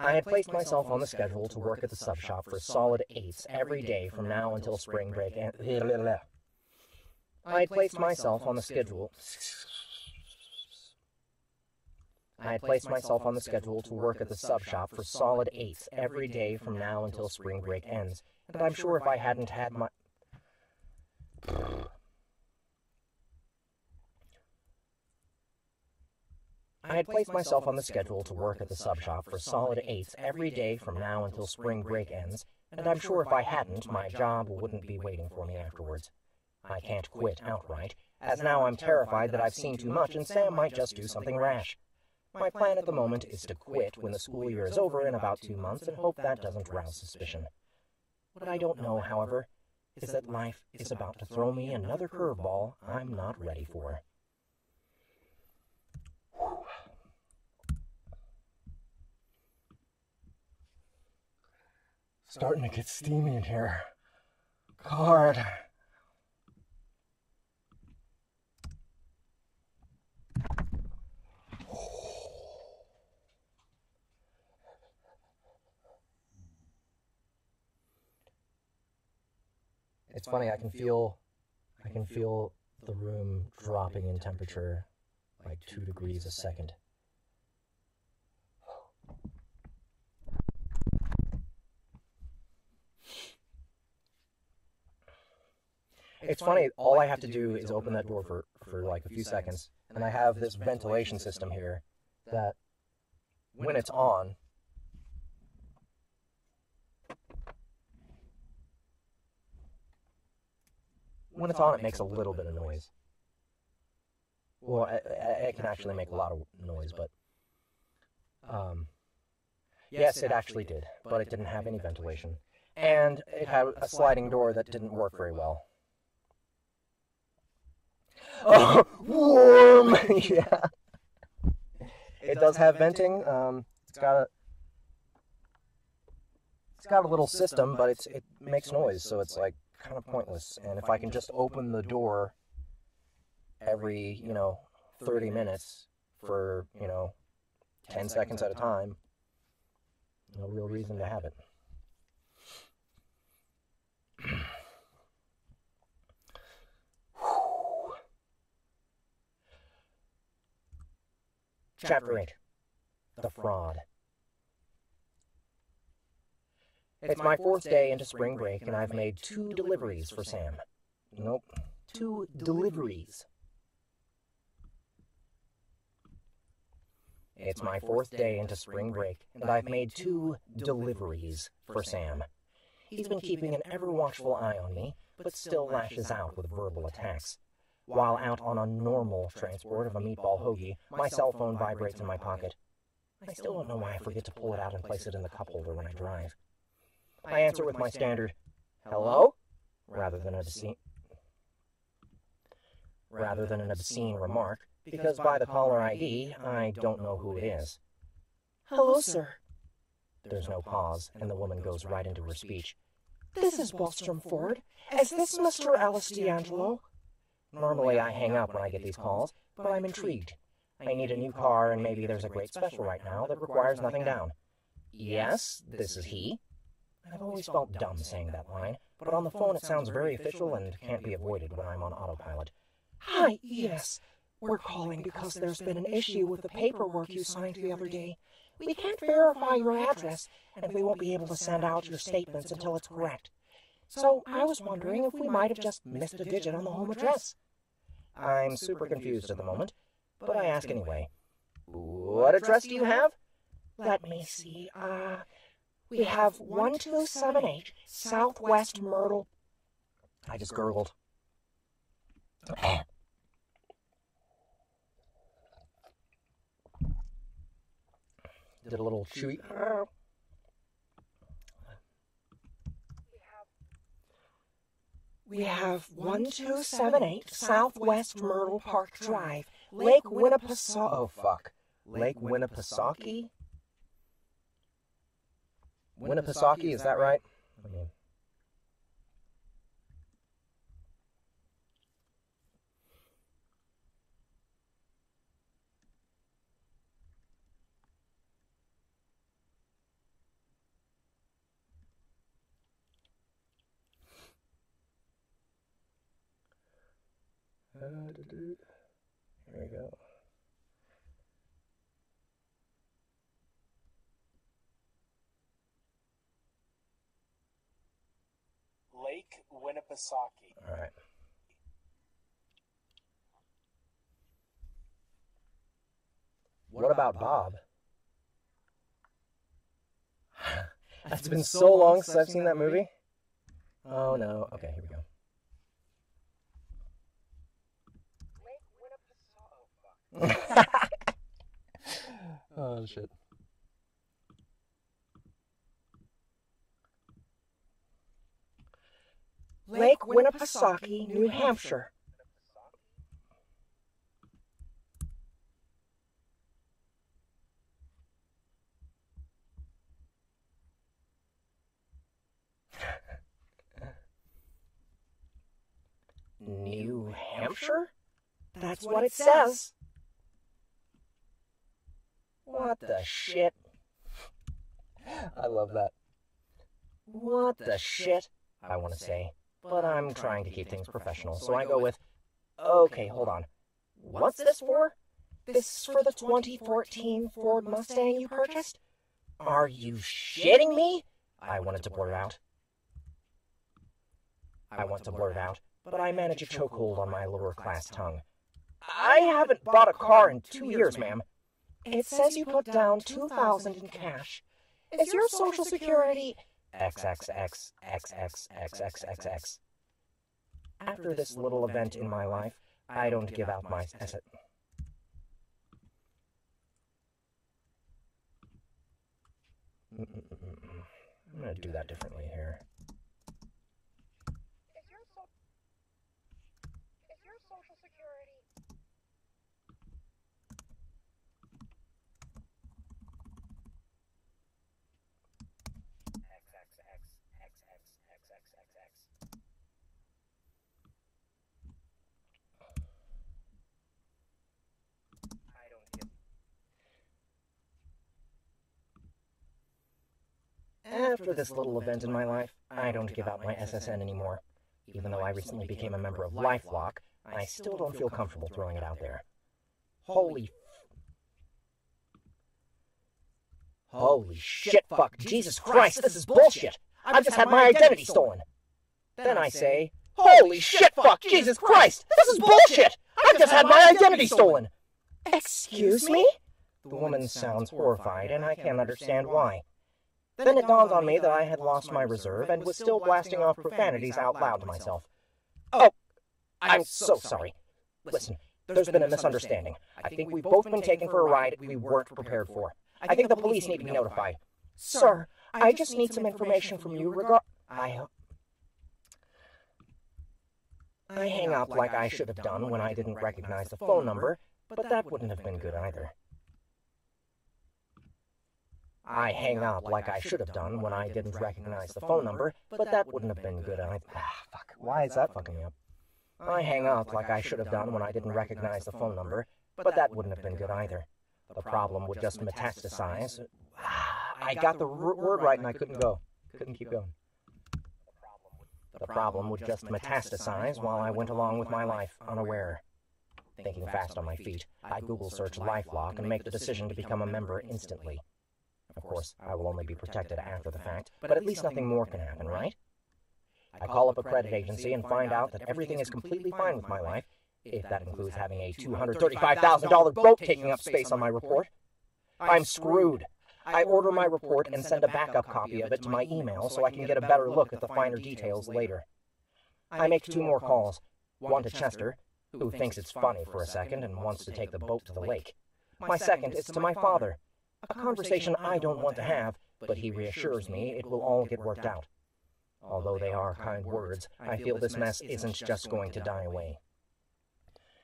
I had placed myself on the schedule to work at the sub shop for solid eights every day from now until spring break and... I had placed myself on the schedule... I had placed myself on the schedule to work at the sub shop for solid eights every day from now until spring break ends, and I'm sure if I hadn't had my... I had placed myself on the schedule to work at the sub shop for solid eights every day from now until spring break ends, and I'm sure if I hadn't, my job wouldn't be waiting for me afterwards. I can't quit outright, as now I'm terrified that I've seen too much and Sam might just do something rash. My plan at the moment is to quit when the school year is over in about two months and hope that doesn't rouse suspicion. What I don't know, however, is that life is about to throw me another curveball I'm not ready for. Starting to get steamy in here. God. It's funny, I can feel, I can feel the room dropping in temperature by two degrees a second. It's funny, all I have to do is open that door for, for like a few seconds, and I have this ventilation system here that when it's on... When it's on, it makes a little bit of noise. Well, it can actually make a lot of noise, but... Um, yes, it actually did, but it didn't have any ventilation. And it had a sliding door that didn't work very well. Oh, warm! Yeah. It does have venting. Um, it's got a... It's got a little system, but it's it makes noise, so it's like... kind of pointless, and if I can just open the door every, you know, thirty minutes for, you know, ten seconds at a time, no real reason to have it. Chapter eight. The Fraud. It's my fourth day into spring break, and I've made two deliveries for Sam. Nope. Two deliveries. It's my fourth day into spring break, and I've made two deliveries for Sam. He's been keeping an ever-watchful eye on me, but still lashes out with verbal attacks. While out on a normal transport of a meatball hoagie, my cell phone vibrates in my pocket. I still don't know why I forget to pull it out and place it in the cup holder when I drive. I answer with my standard, hello, rather than an obscene, rather than an obscene remark, because by the caller I D, I don't know who it is. Hello, sir. There's no pause, and the woman goes right into her speech. This is Bostrom Ford. Is this Mister Alice D'Angelo? Normally, I hang up when I get these calls, but I'm intrigued. I need a new car, and maybe there's a great special right now that requires nothing down. Yes, this is he. I've always felt dumb saying that line, but on the phone it sounds very official and can't be avoided when I'm on autopilot. Hi, yes. We're calling because there's been an issue with the paperwork you signed the other day. We can't verify your address, and we won't be able to send out your statements until it's correct. So I was wondering if we might have just missed a digit on the home address. I'm super confused at the moment, but I ask anyway. What address do you have? Let me see. Uh, we have one two seven eight Southwest Myrtle. I just gurgled. Did a little chewy. We have one two seven eight Southwest Myrtle Park Drive, Lake Winnipesaukee. Oh, fuck. Lake Winnipesaukee? Winnipesaukee, is that right? I mean, Here we go. Lake Winnipesaukee. All right. What, what about, about Bob? It's been, been so long since I've seen, seen that movie. movie. Oh, no. Okay, here we go. Oh shit. Lake Winnipesaukee, New Hampshire. New Hampshire? That's what it says. What the shit? I love that. What the shit? I want to say, but I'm trying to keep things professional, so I go with, okay, hold on. What's this for? This is for the twenty fourteen Ford Mustang you purchased? Are you shitting me? I wanted to blurt it out. I want to blurt it out, but I manage a chokehold on my lower class tongue. I haven't bought a car in two years, ma'am. It says you put down two thousand dollars in cash. Is your social security... XXXXXXXXX. After this little event in my life, I don't give out my... asset. I'm going to do that differently here. After this little event in my life, I don't give out my S S N anymore. Even though I recently became a member of LifeLock, I still don't feel comfortable throwing it out there. Holy... Holy shit, fuck, Jesus Christ, this is bullshit! I've just had my identity stolen! Then I say, holy shit, fuck, Jesus Christ, this is bullshit! I've just had my identity stolen! Excuse me? The woman sounds horrified, and I can't understand why. Then it dawned on me that I had lost my reserve and was still blasting off profanities out loud to myself. Oh, I'm so sorry. Listen, there's been a misunderstanding. I think we've both been taken for a ride we weren't prepared for. I think the police need to be notified. Sir, I just need some information from you regard... I... I hang up like I should have done when I didn't recognize the phone number, but that wouldn't have been good either. I hang up like I should have done when I didn't recognize the phone number, but that wouldn't have been good. I, ah, fuck. Why is that fucking me up? I hang up like I should have done when I didn't recognize the phone number, but that wouldn't have been good either. The problem would just metastasize. Ah, I got the word right and I couldn't go. Couldn't keep going. The problem would just metastasize while I went along with my life, unaware. Thinking fast on my feet, I Google search LifeLock and make the decision to become a member instantly. Of course, I will only be protected after the fact, but at least nothing more can happen, right? I call up a credit agency and find out that everything is completely fine with my life, if that includes having a two hundred thirty-five thousand dollars boat taking up space on my report. I'm screwed. I order my report and send a backup copy of it to my email so I can get a better look at the finer details later. I make two more calls, one to Chester, who thinks it's funny for a second and wants to take the boat to the lake. My second is to my father, a conversation I don't want to have, but he reassures me it will all get worked out. Although they are kind words, I feel this mess isn't just going to die away.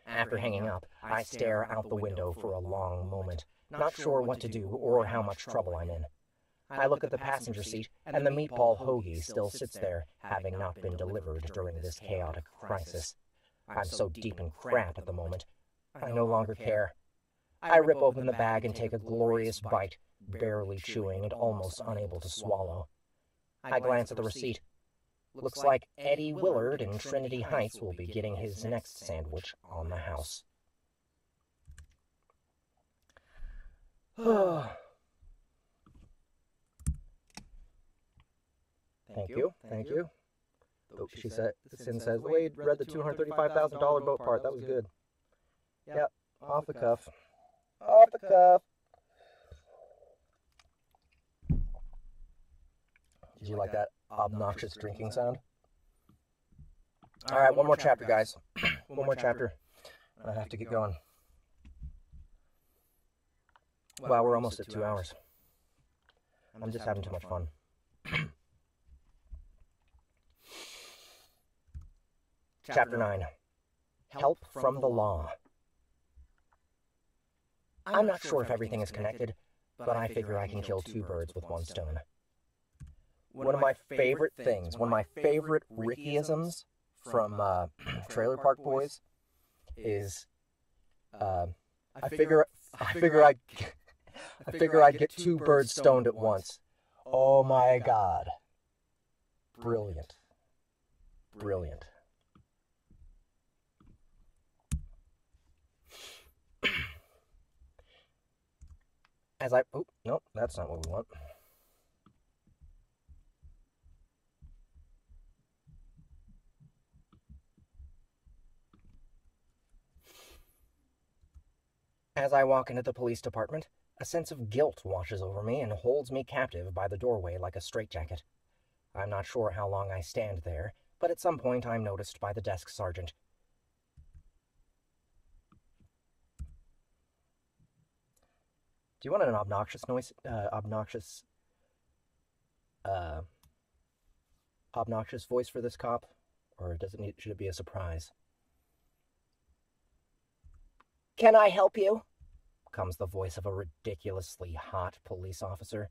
After hanging up, I stare out the window for a long moment, not sure what to do or how much trouble I'm in. I look at the passenger seat, and the meatball hoagie still sits there, having not been delivered during this chaotic crisis. I'm so deep in crap at the moment, I no longer care. I rip open the bag and take a glorious bite, barely chewing and almost unable to swallow. I glance at the receipt. Looks like Eddie Willard in Trinity Heights will be getting his next sandwich on the house. Thank you, thank you. Oh, she said, Sin says, Wade read the two hundred thirty-five thousand dollars boat part. That was good. Yep, off the cuff. Off the cuff. Did you like that obnoxious drinking sound? All right, one more chapter, guys. One more chapter. I have to get going. Wow, we're almost at two hours. I'm just having too much fun. Chapter nine. Help from the Law. I'm not sure if everything is connected, but I figure I can kill two birds with one stone. One of my favorite things, one of my favorite Rickyisms from uh, Trailer Park Boys is uh, I figure I figure I I figure I'd get two birds stoned at once. Oh my God. Brilliant. Brilliant. As I, oh, nope, that's not what we want. As I walk into the police department, a sense of guilt washes over me and holds me captive by the doorway like a straitjacket. I'm not sure how long I stand there, but at some point I'm noticed by the desk sergeant. Do you want an obnoxious noise, uh, obnoxious, uh, obnoxious voice for this cop, or does it need, should it be a surprise? Can I help you? Comes the voice of a ridiculously hot police officer.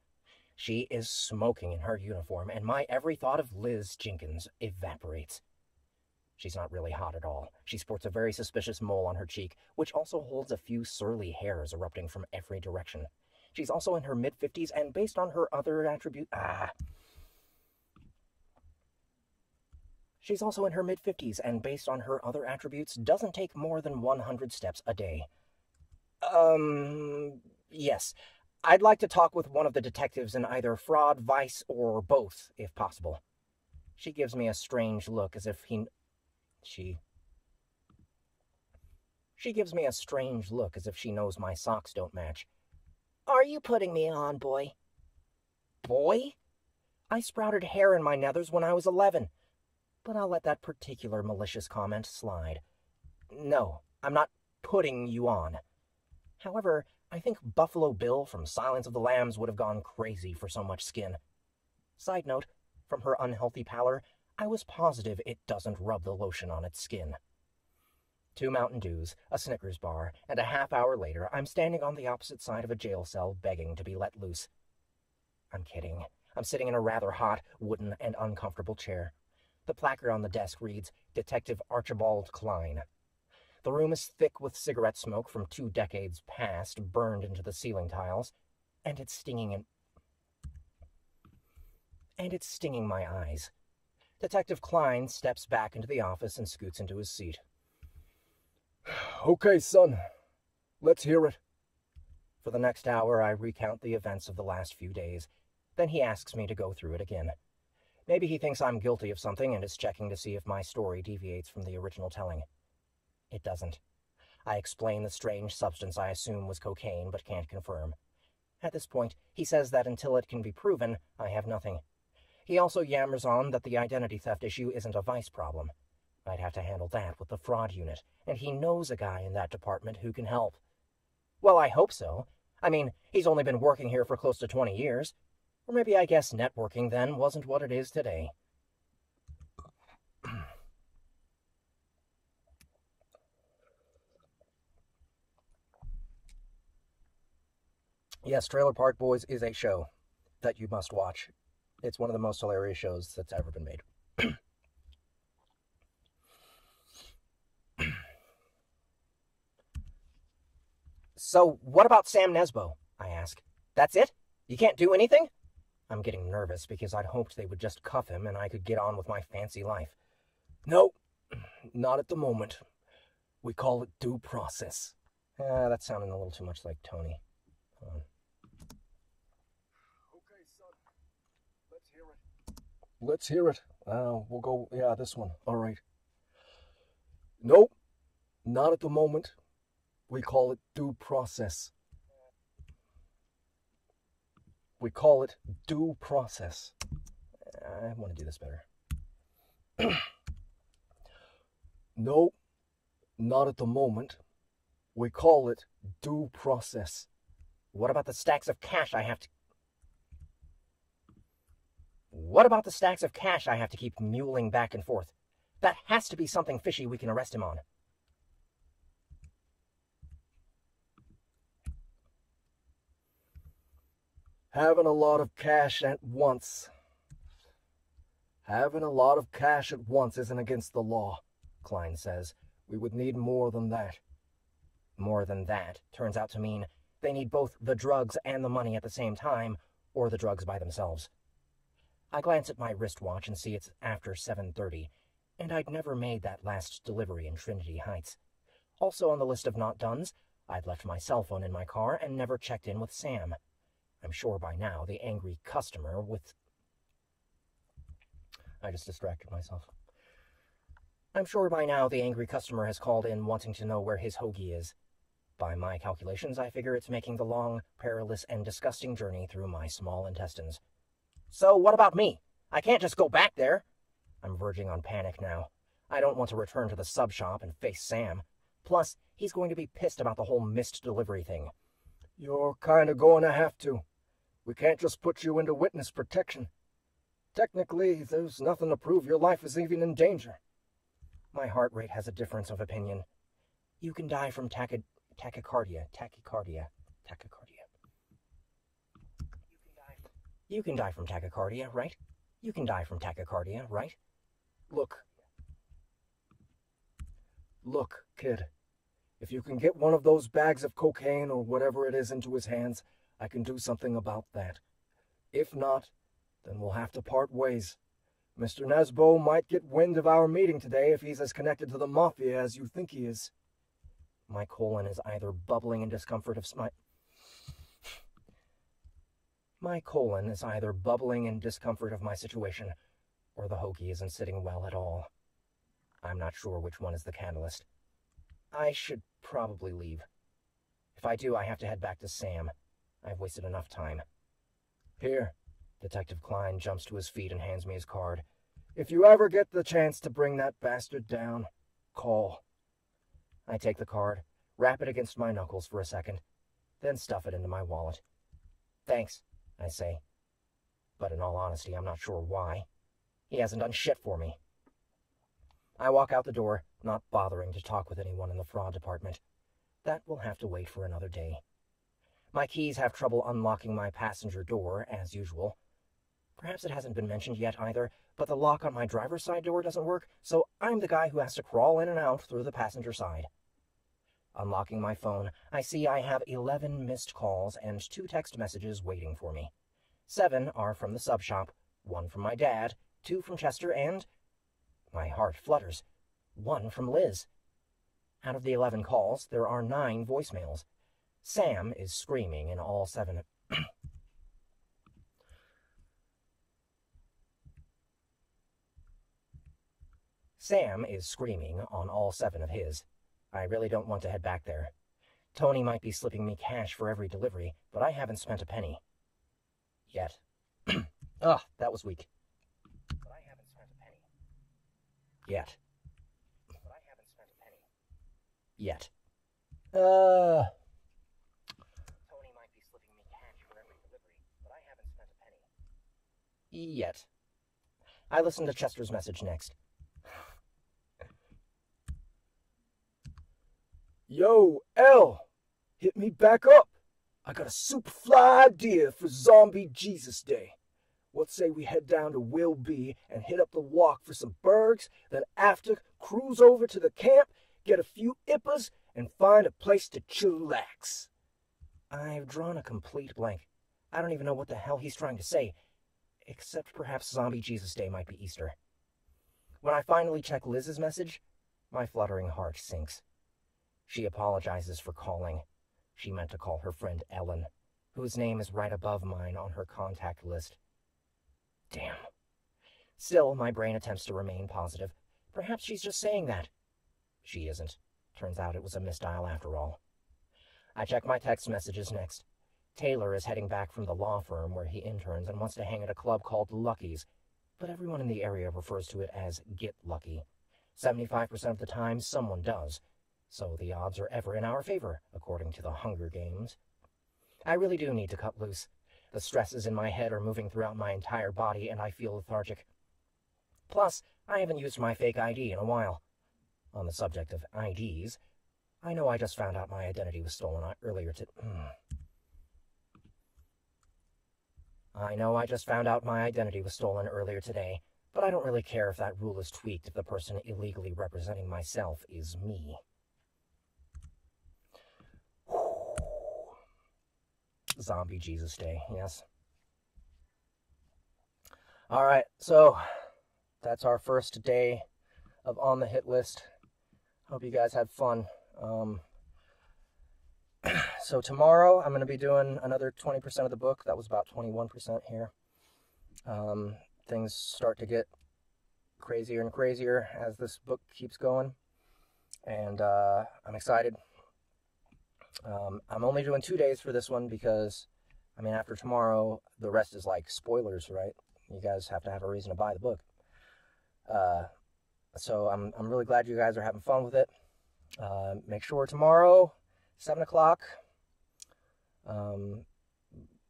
She is smoking in her uniform, and my every thought of Liz Jenkins evaporates. She's not really hot at all. She sports a very suspicious mole on her cheek, which also holds a few surly hairs erupting from every direction. She's also in her mid-fifties, and based on her other attribute... Ah. She's also in her mid-fifties, and based on her other attributes, doesn't take more than one hundred steps a day. Um, yes. I'd like to talk with one of the detectives in either fraud, vice, or both, if possible. She gives me a strange look as if he... She She gives me a strange look as if she knows my socks don't match. Are you putting me on, boy? Boy? I sprouted hair in my nethers when I was eleven, but I'll let that particular malicious comment slide. No, I'm not putting you on. However, I think Buffalo Bill from Silence of the Lambs would have gone crazy for so much skin. Side note, from her unhealthy pallor, I was positive it doesn't rub the lotion on its skin. Two Mountain Dews, a Snickers bar, and a half hour later, I'm standing on the opposite side of a jail cell begging to be let loose. I'm kidding. I'm sitting in a rather hot, wooden, and uncomfortable chair. The placard on the desk reads, Detective Archibald Klein. The room is thick with cigarette smoke from two decades past burned into the ceiling tiles, and it's stinging and... and it's stinging my eyes. Detective Klein steps back into the office and scoots into his seat. Okay, son. Let's hear it. For the next hour, I recount the events of the last few days. Then he asks me to go through it again. Maybe he thinks I'm guilty of something and is checking to see if my story deviates from the original telling. It doesn't. I explain the strange substance I assume was cocaine but can't confirm. At this point, he says that until it can be proven, I have nothing. He also yammers on that the identity theft issue isn't a vice problem. I'd have to handle that with the fraud unit, and he knows a guy in that department who can help. Well, I hope so. I mean, he's only been working here for close to twenty years. Or maybe I guess networking then wasn't what it is today. Yes, Trailer Park Boys is a show that you must watch. It's one of the most hilarious shows that's ever been made. So, what about Sam Nesbo? I ask. That's it? You can't do anything? I'm getting nervous because I'd hoped they would just cuff him and I could get on with my fancy life. No, not at the moment. We call it due process. Ah, that's sounding a little too much like Tony. Hold on. Okay, son. Let's hear it. Let's hear it. Uh, we'll go, yeah, this one. All right. Nope, not at the moment. We call it due process. We call it due process. I want to do this better. No, not at the moment. We call it due process. What about the stacks of cash I have to... What about the stacks of cash I have to keep mulling back and forth? That has to be something fishy we can arrest him on. Having a lot of cash at once. Having a lot of cash at once isn't against the law, Klein says. We would need more than that. More than that turns out to mean they need both the drugs and the money at the same time, or the drugs by themselves. I glance at my wristwatch and see it's after seven thirty, and I'd never made that last delivery in Trinity Heights. Also on the list of not done's, I'd left my cell phone in my car and never checked in with Sam. I'm sure by now the angry customer with... I just distracted myself. I'm sure by now the angry customer has called in wanting to know where his hoagie is. By my calculations, I figure it's making the long, perilous, and disgusting journey through my small intestines. So what about me? I can't just go back there. I'm verging on panic now. I don't want to return to the sub shop and face Sam. Plus, he's going to be pissed about the whole missed delivery thing. You're kind of going to have to. We can't just put you into witness protection. Technically, there's nothing to prove your life is even in danger. My heart rate has a difference of opinion. You can die from tachy tachycardia, tachycardia, tachycardia. You can die. You can die from tachycardia, right? You can die from tachycardia, right? Look. Look, kid. If you can get one of those bags of cocaine or whatever it is into his hands, I can do something about that. If not, then we'll have to part ways. Mister Nesbo might get wind of our meeting today if he's as connected to the mafia as you think he is. My colon is either bubbling in discomfort of my... My colon is either bubbling in discomfort of my situation, or the hoagie isn't sitting well at all. I'm not sure which one is the catalyst. I should probably leave. If I do, I have to head back to Sam. I've wasted enough time. Here. Detective Klein jumps to his feet and hands me his card. If you ever get the chance to bring that bastard down, call. I take the card, wrap it against my knuckles for a second, then stuff it into my wallet. Thanks, I say. But in all honesty, I'm not sure why. He hasn't done shit for me. I walk out the door, not bothering to talk with anyone in the fraud department. That will have to wait for another day. My keys have trouble unlocking my passenger door, as usual. Perhaps it hasn't been mentioned yet either, but the lock on my driver's side door doesn't work, so I'm the guy who has to crawl in and out through the passenger side. Unlocking my phone, I see I have eleven missed calls and two text messages waiting for me. Seven are from the sub shop, one from my dad, two from Chester, and... My heart flutters. One from Liz. Out of the eleven calls, there are nine voicemails. Sam is screaming in all seven of... Sam is screaming on all seven of his. I really don't want to head back there. Tony might be slipping me cash for every delivery, but I haven't spent a penny. Yet. Ugh, that was weak. But I haven't spent a penny. Yet. But I haven't spent a penny. Yet. Uh... Tony might be slipping me cash for every delivery, but I haven't spent a penny. Yet. I listened to Chester's message next. Yo, L, hit me back up. I got a super fly idea for Zombie Jesus Day. What say we head down to Will B and hit up the walk for some burgers, then after, cruise over to the camp, get a few ippas, and find a place to chillax. I've drawn a complete blank. I don't even know what the hell he's trying to say, except perhaps Zombie Jesus Day might be Easter. When I finally check Liz's message, my fluttering heart sinks. She apologizes for calling. She meant to call her friend Ellen, whose name is right above mine on her contact list. Damn. Still, my brain attempts to remain positive. Perhaps she's just saying that. She isn't. Turns out it was a misdial after all. I check my text messages next. Taylor is heading back from the law firm where he interns and wants to hang at a club called Lucky's, but everyone in the area refers to it as Get Lucky. seventy-five percent of the time, someone does. So the odds are ever in our favor, according to the Hunger Games. I really do need to cut loose. The stresses in my head are moving throughout my entire body, and I feel lethargic. Plus, I haven't used my fake I D in a while. On the subject of I Ds, I know I just found out my identity was stolen earlier to... I know I just found out my identity was stolen earlier today, but I don't really care if that rule is tweaked if the person illegally representing myself is me. Zombie Jesus Day, yes. All right, so that's our first day of On the Hit List. Hope you guys had fun. Um, so tomorrow I'm going to be doing another twenty percent of the book. That was about twenty-one percent here. Um, things start to get crazier and crazier as this book keeps going. And uh, I'm excited. Um, I'm only doing two days for this one because, I mean, after tomorrow, the rest is like spoilers, right? You guys have to have a reason to buy the book. Uh, so I'm, I'm really glad you guys are having fun with it. Uh, make sure tomorrow, seven o'clock, um,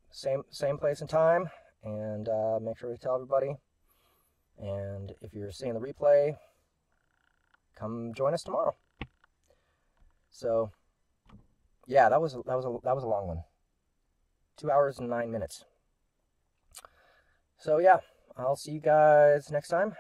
same, same place and time, and uh, make sure you tell everybody. And if you're seeing the replay, come join us tomorrow. So... yeah, that was, that was, a, that was a long one. Two hours and nine minutes. So yeah, I'll see you guys next time.